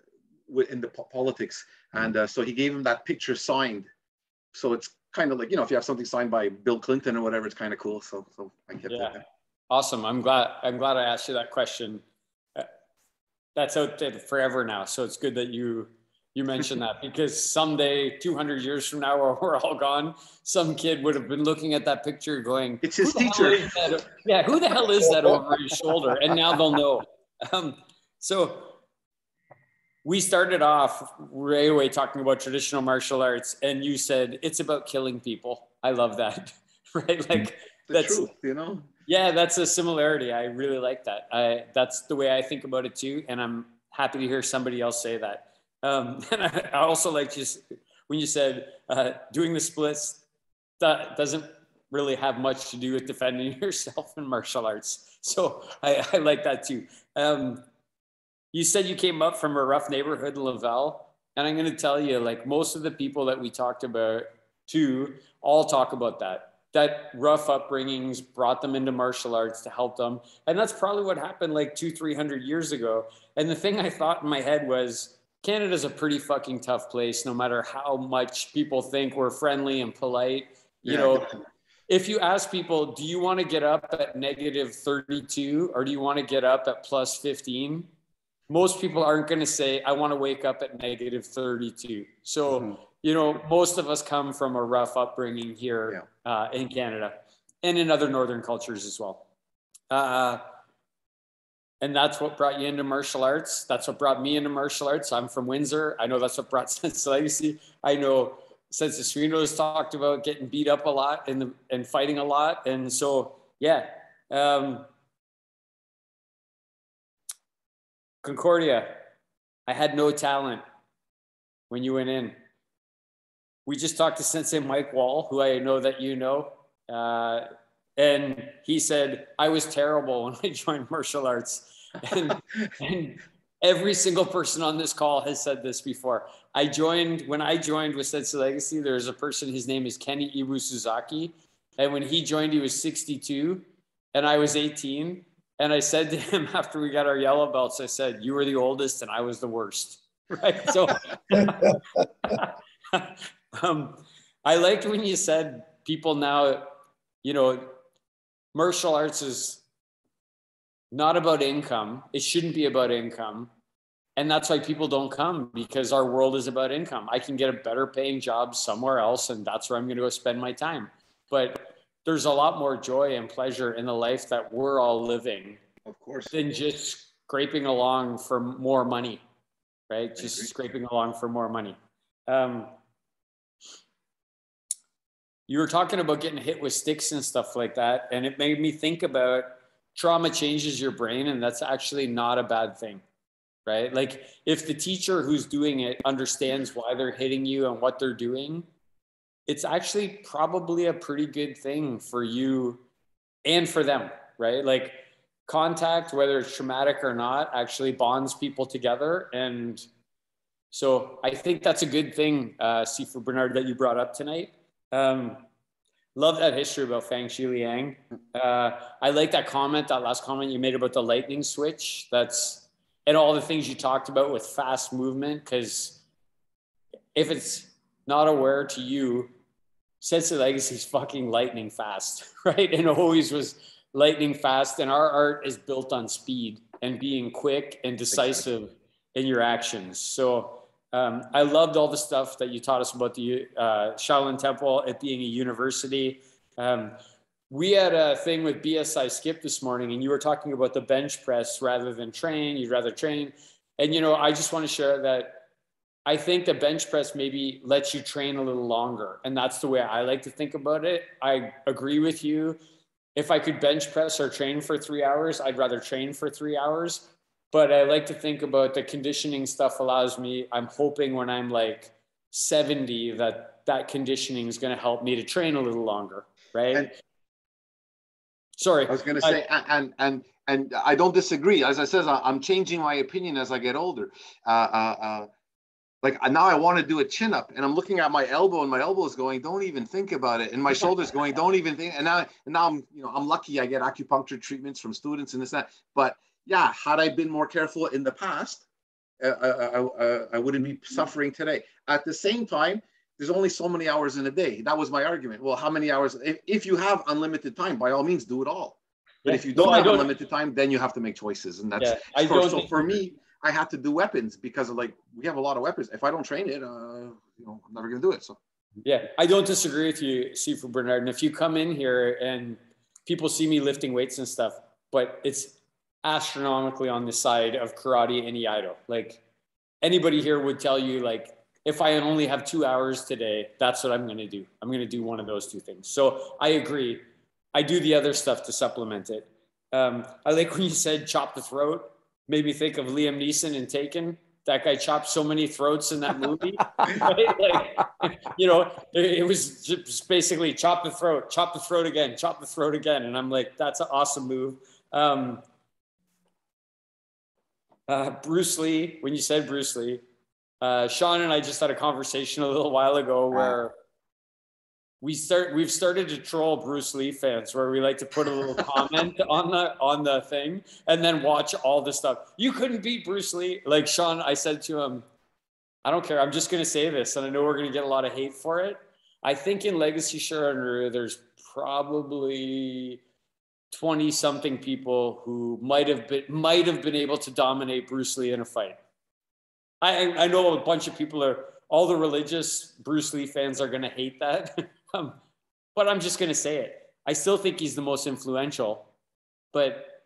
in the po politics. And uh, so he gave him that picture signed. So it's kind of like, you know, if you have something signed by Bill Clinton or whatever, it's kind of cool. So, so I get yeah. that. Awesome. I'm glad, I'm glad I asked you that question. That's out there forever now. So it's good that you you mentioned that, because someday, two hundred years from now, where we're all gone, some kid would have been looking at that picture going, it's his teacher. Yeah, who the hell is that over his shoulder? And now they'll know. Um, so we started off right away talking about traditional martial arts, and you said it's about killing people. I love that, right? Like the that's truth, you know. Yeah, that's a similarity. I really like that. I that's the way I think about it too, and I'm happy to hear somebody else say that. Um, and I, I also like just when you said uh, doing the splits that doesn't really have much to do with defending yourself in martial arts. So I, I like that too. Um, you said you came up from a rough neighborhood in Laval, and I'm going to tell you, like most of the people that we talked about too, all talk about that. That rough upbringings brought them into martial arts to help them. And that's probably what happened like two, three hundred years ago. And the thing I thought in my head was, Canada's a pretty fucking tough place, no matter how much people think we're friendly and polite. You yeah, know, if you ask people, do you want to get up at negative thirty-two or do you want to get up at plus fifteen? Most people aren't going to say, I want to wake up at negative thirty-two. So, mm-hmm. you know, most of us come from a rough upbringing here yeah. uh, in Canada and in other northern cultures as well. Uh, and that's what brought you into martial arts. That's what brought me into martial arts. I'm from Windsor. I know that's what brought Sensei Legacy. I know Sensei Suino has talked about getting beat up a lot and, the, and fighting a lot. And so, yeah. Um, Concordia, I had no talent when you went in. We just talked to Sensei Mike Wall, who I know that you know, uh, and he said, I was terrible when I joined martial arts. And, and every single person on this call has said this before. I joined, when I joined with Sensei Legacy, there's a person, his name is Kenny Ibu Suzaki. And when he joined, he was sixty-two and I was eighteen. And I said to him after we got our yellow belts, I said, you were the oldest and I was the worst, right? So... Um, I liked when you said people now, you know, martial arts is not about income. It shouldn't be about income. And that's why people don't come, because our world is about income. I can get a better paying job somewhere else, and that's where I'm going to go spend my time. But there's a lot more joy and pleasure in the life that we're all living, of course, than just scraping along for more money, right? Just scraping along for more money. Um, You were talking about getting hit with sticks and stuff like that, and it made me think about trauma changes your brain, and that's actually not a bad thing, right? Like if the teacher who's doing it understands why they're hitting you and what they're doing, it's actually probably a pretty good thing for you and for them, right? Like contact, whether it's traumatic or not, actually bonds people together. And so I think that's a good thing, uh, Sifu Bernard, that you brought up tonight. Um, love that history about Fang Qingyang. Uh, I like that comment, that last comment you made about the lightning switch. That's, and all the things you talked about with fast movement, because if it's not aware to you, Sensei Legacy's fucking lightning fast, right? And always was lightning fast. And our art is built on speed and being quick and decisive exactly. in your actions. So Um, I loved all the stuff that you taught us about the uh, Shaolin Temple, it being a university. Um, we had a thing with B S I Skip this morning, and you were talking about the bench press rather than train. You'd rather train. And, you know, I just want to share that I think the bench press maybe lets you train a little longer. And that's the way I like to think about it. I agree with you. If I could bench press or train for three hours, I'd rather train for three hours. But I like to think about the conditioning stuff allows me, I'm hoping when I'm like seventy, that that conditioning is going to help me to train a little longer, right? And Sorry. I was going to say, I, and, and, and I don't disagree. As I said, I'm changing my opinion as I get older. Uh, uh, uh, like now I want to do a chin up and I'm looking at my elbow and my elbow is going, don't even think about it. And my shoulder's going, don't even think. And now, and now I'm, you know, I'm lucky I get acupuncture treatments from students and this and that, but yeah, had I been more careful in the past, uh, I, I, I wouldn't be suffering today. At the same time, there's only so many hours in a day. That was my argument. Well, how many hours? If, if you have unlimited time, by all means, do it all. But yeah. if you don't no, have don't. unlimited time, then you have to make choices. And that's yeah. I for, don't so for me, I had to do weapons because of like, we have a lot of weapons. If I don't train it, uh, you know, I'm never going to do it. So, yeah, I don't disagree with you, Sifu Bernard. And if you come in here and people see me lifting weights and stuff, but it's astronomically on the side of karate and Iaido. Like anybody here would tell you, like, if I only have two hours today, that's what I'm going to do. I'm going to do one of those two things. So I agree. I do the other stuff to supplement it. Um, I like when you said chop the throat. Made me think of Liam Neeson in Taken. That guy chopped so many throats in that movie. Right? Like, you know, it, it was just basically chop the throat, chop the throat again, chop the throat again. And I'm like, that's an awesome move. Um, uh, Bruce Lee, when you said Bruce Lee, uh, Sean and I just had a conversation a little while ago where wow. we start, we've started to troll Bruce Lee fans where we like to put a little comment on the, on the thing and then watch all the stuff. You couldn't beat Bruce Lee. Like Sean, I said to him, I don't care. I'm just going to say this. And I know we're going to get a lot of hate for it. I think in Legacy Shorin Ryu, there's probably twenty something people who might've been, might've been able to dominate Bruce Lee in a fight. I, I know a bunch of people are, all the religious Bruce Lee fans are going to hate that. Um, but I'm just going to say it. I still think he's the most influential, but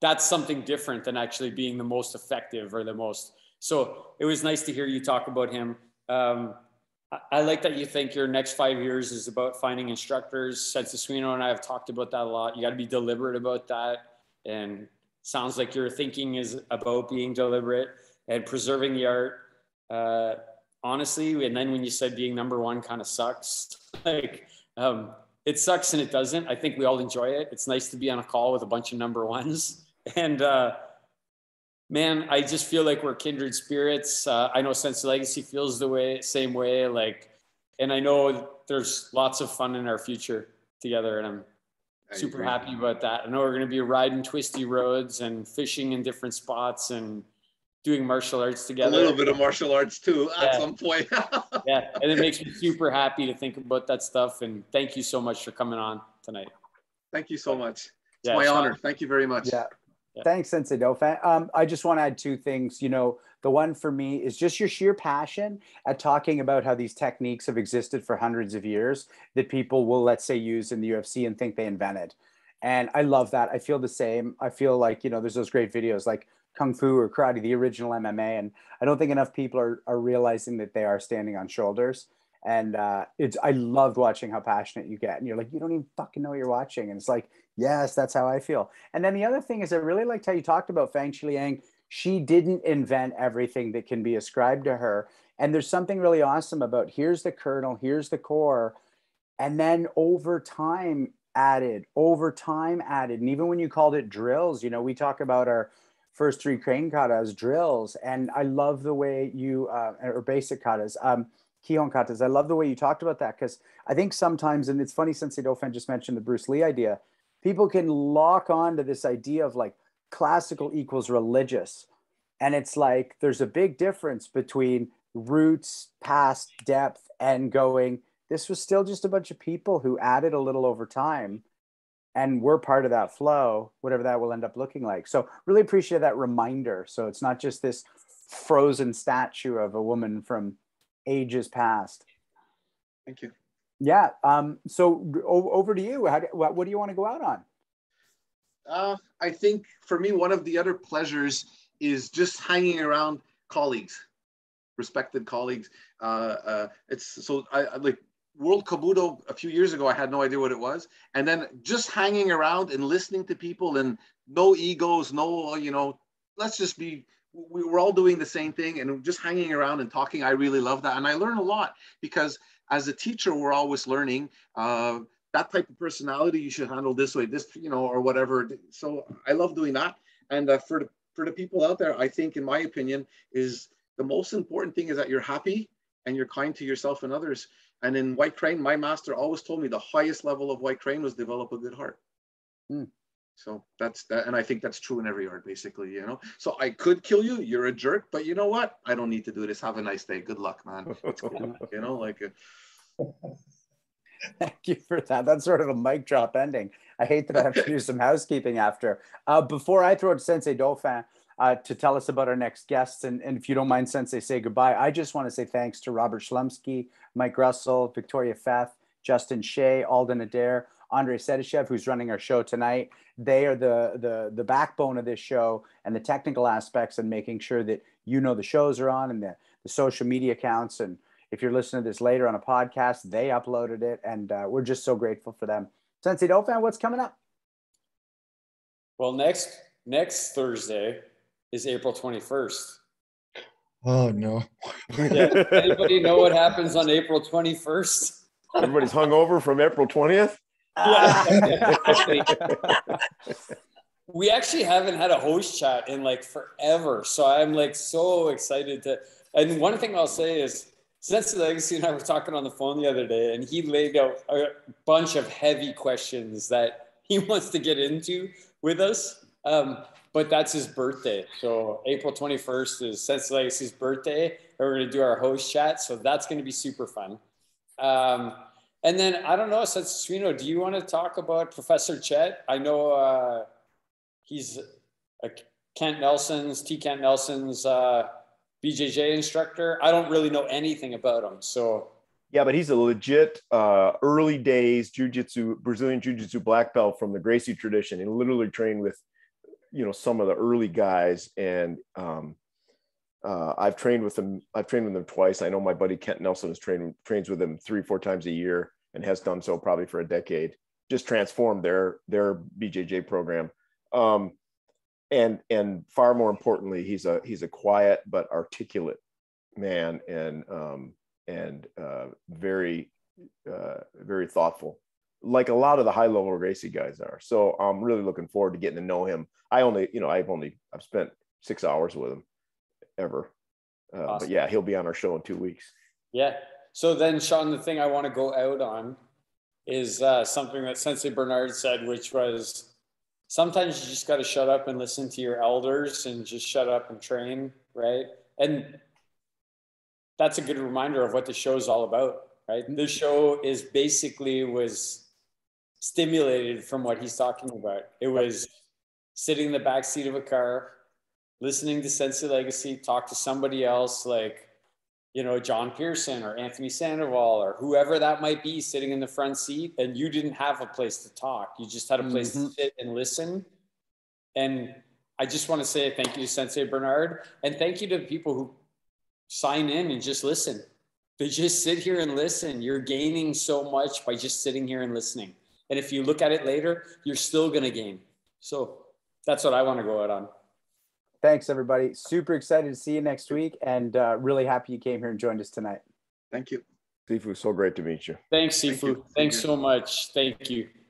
that's something different than actually being the most effective or the most. So it was nice to hear you talk about him. Um, I, I like that you think your next five years is about finding instructors. Sensei Suino and I have talked about that a lot. You got to be deliberate about that. And sounds like your thinking is about being deliberate and preserving the art. Uh, honestly, and then when you said being number one kind of sucks. Like, um, it sucks and it doesn't. I think we all enjoy it. It's nice to be on a call with a bunch of number ones. And uh, man, I just feel like we're kindred spirits. Uh, I know Sensei Legacy feels the way, same way. Like, and I know there's lots of fun in our future together. And I'm I super agree. happy about that. I know we're going to be riding twisty roads and fishing in different spots and doing martial arts together. A little bit of martial arts too yeah. at some point. Yeah, and it makes me super happy to think about that stuff. And thank you so much for coming on tonight. Thank you so much. It's yeah, my Sean. honor. Thank you very much. Yeah. yeah. Thanks, Sensei Dauphin. Um, I just want to add two things. You know, the one for me is just your sheer passion at talking about how these techniques have existed for hundreds of years that people will, let's say, use in the U F C and think they invented. And I love that. I feel the same. I feel like, you know, there's those great videos like Kung Fu or Karate, the original M M A. And I don't think enough people are, are realizing that they are standing on shoulders. And uh, it's, I loved watching how passionate you get. And you're like, you don't even fucking know what you're watching. And it's like, yes, that's how I feel. And then the other thing is I really liked how you talked about Fang Qingyang. She didn't invent everything that can be ascribed to her. And there's something really awesome about here's the kernel, here's the core. And then over time added, over time added. And even when you called it drills, you know, we talk about our first three crane katas, drills. And I love the way you, uh, or basic katas, um, Kihon katas. I love the way you talked about that because I think sometimes, and it's funny, Sensei Dauphin just mentioned the Bruce Lee idea, people can lock on to this idea of like classical equals religious. And it's like, there's a big difference between roots, past, depth, and going, this was still just a bunch of people who added a little over time. And we're part of that flow, whatever that will end up looking like. So really appreciate that reminder. So it's not just this frozen statue of a woman from ages past. Thank you. Yeah. Um, so over to you. How do, what, what do you want to go out on? Uh, I think for me, one of the other pleasures is just hanging around colleagues, respected colleagues. Uh, uh, it's so I, I like. World Kabuto a few years ago, I had no idea what it was. And then just hanging around and listening to people and no egos, no, you know, let's just be, we were all doing the same thing and just hanging around and talking. I really love that. And I learn a lot because as a teacher, we're always learning uh, that type of personality. You should handle this way, this, you know, or whatever. So I love doing that. And uh, for, the, for the people out there, I think, in my opinion, is the most important thing is that you're happy and you're kind to yourself and others. And in White Crane, my master always told me the highest level of White Crane was develop a good heart. Mm. So that's that. And I think that's true in every art, basically, you know. So I could kill you. You're a jerk. But you know what? I don't need to do this. Have a nice day. Good luck, man. It's cool. You know, like. A... Thank you for that. That's sort of a mic drop ending. I hate that I have to do some housekeeping after. Uh, before I throw it to Sensei Dauphin, uh, to tell us about our next guests. And, and if you don't mind, Sensei, say goodbye. I just want to say thanks to Robert Shlumsky, Mike Russell, Victoria Fath, Justin Shea, Alden Adair, Andrei Sedyshev, who's running our show tonight. They are the, the, the backbone of this show and the technical aspects and making sure that you know the shows are on and the, the social media accounts. And if you're listening to this later on a podcast, they uploaded it, and uh, we're just so grateful for them. Sensei Dauphin, what's coming up? Well, next next Thursday is April twenty-first. Oh, no. Yeah. Anybody know what happens on April twenty-first? Everybody's hungover from April twentieth? Yeah. We actually haven't had a host chat in like forever. So I'm like so excited to, and one thing I'll say is Sensei Legacy and I were talking on the phone the other day, and he laid out a bunch of heavy questions that he wants to get into with us. Um, but that's his birthday. So April twenty-first is Sensei Legacy's birthday. We're going to do our host chat. So that's going to be super fun. Um, and then, I don't know, Sensei Suino, do you want to talk about Professor Chet? I know uh, he's a Kent Nelson's, T. Kent Nelson's uh, B J J instructor. I don't really know anything about him, so. Yeah, but he's a legit uh, early days Jiu-Jitsu, Brazilian Jiu-Jitsu black belt from the Gracie tradition, and literally trained with, you know, some of the early guys. And um, Uh, I've trained with them. I've trained with them twice. I know my buddy Kent Nelson is trained trains with them three, four times a year, and has done so probably for a decade. Just transformed their their B J J program, um, and and far more importantly, he's a he's a quiet but articulate man, and um, and uh, very uh, very thoughtful, like a lot of the high level Gracie guys are. So I'm really looking forward to getting to know him. I only you know I've only I've spent six hours with him. Ever. Uh, awesome. But yeah, he'll be on our show in two weeks. Yeah. So then, Sean, the thing I want to go out on is uh, something that Sensei Bernard said, which was sometimes you just got to shut up and listen to your elders and just shut up and train, right? And that's a good reminder of what the show's all about, right? This show is basically was stimulated from what he's talking about. It was sitting in the back seat of a car, listening to Sensei Legacy, talk to somebody else like, you know, John Pearson or Anthony Sandoval or whoever that might be sitting in the front seat, and you didn't have a place to talk. You just had a place mm-hmm. to sit and listen. And I just want to say thank you to Sensei Bernard, and thank you to people who sign in and just listen. They just sit here and listen. You're gaining so much by just sitting here and listening. And if you look at it later, you're still going to gain. So that's what I want to go out on. Thanks, everybody. Super excited to see you next week, and uh, really happy you came here and joined us tonight. Thank you. Sifu, so great to meet you. Thanks, Sifu. Thank Thanks so much. Thank you.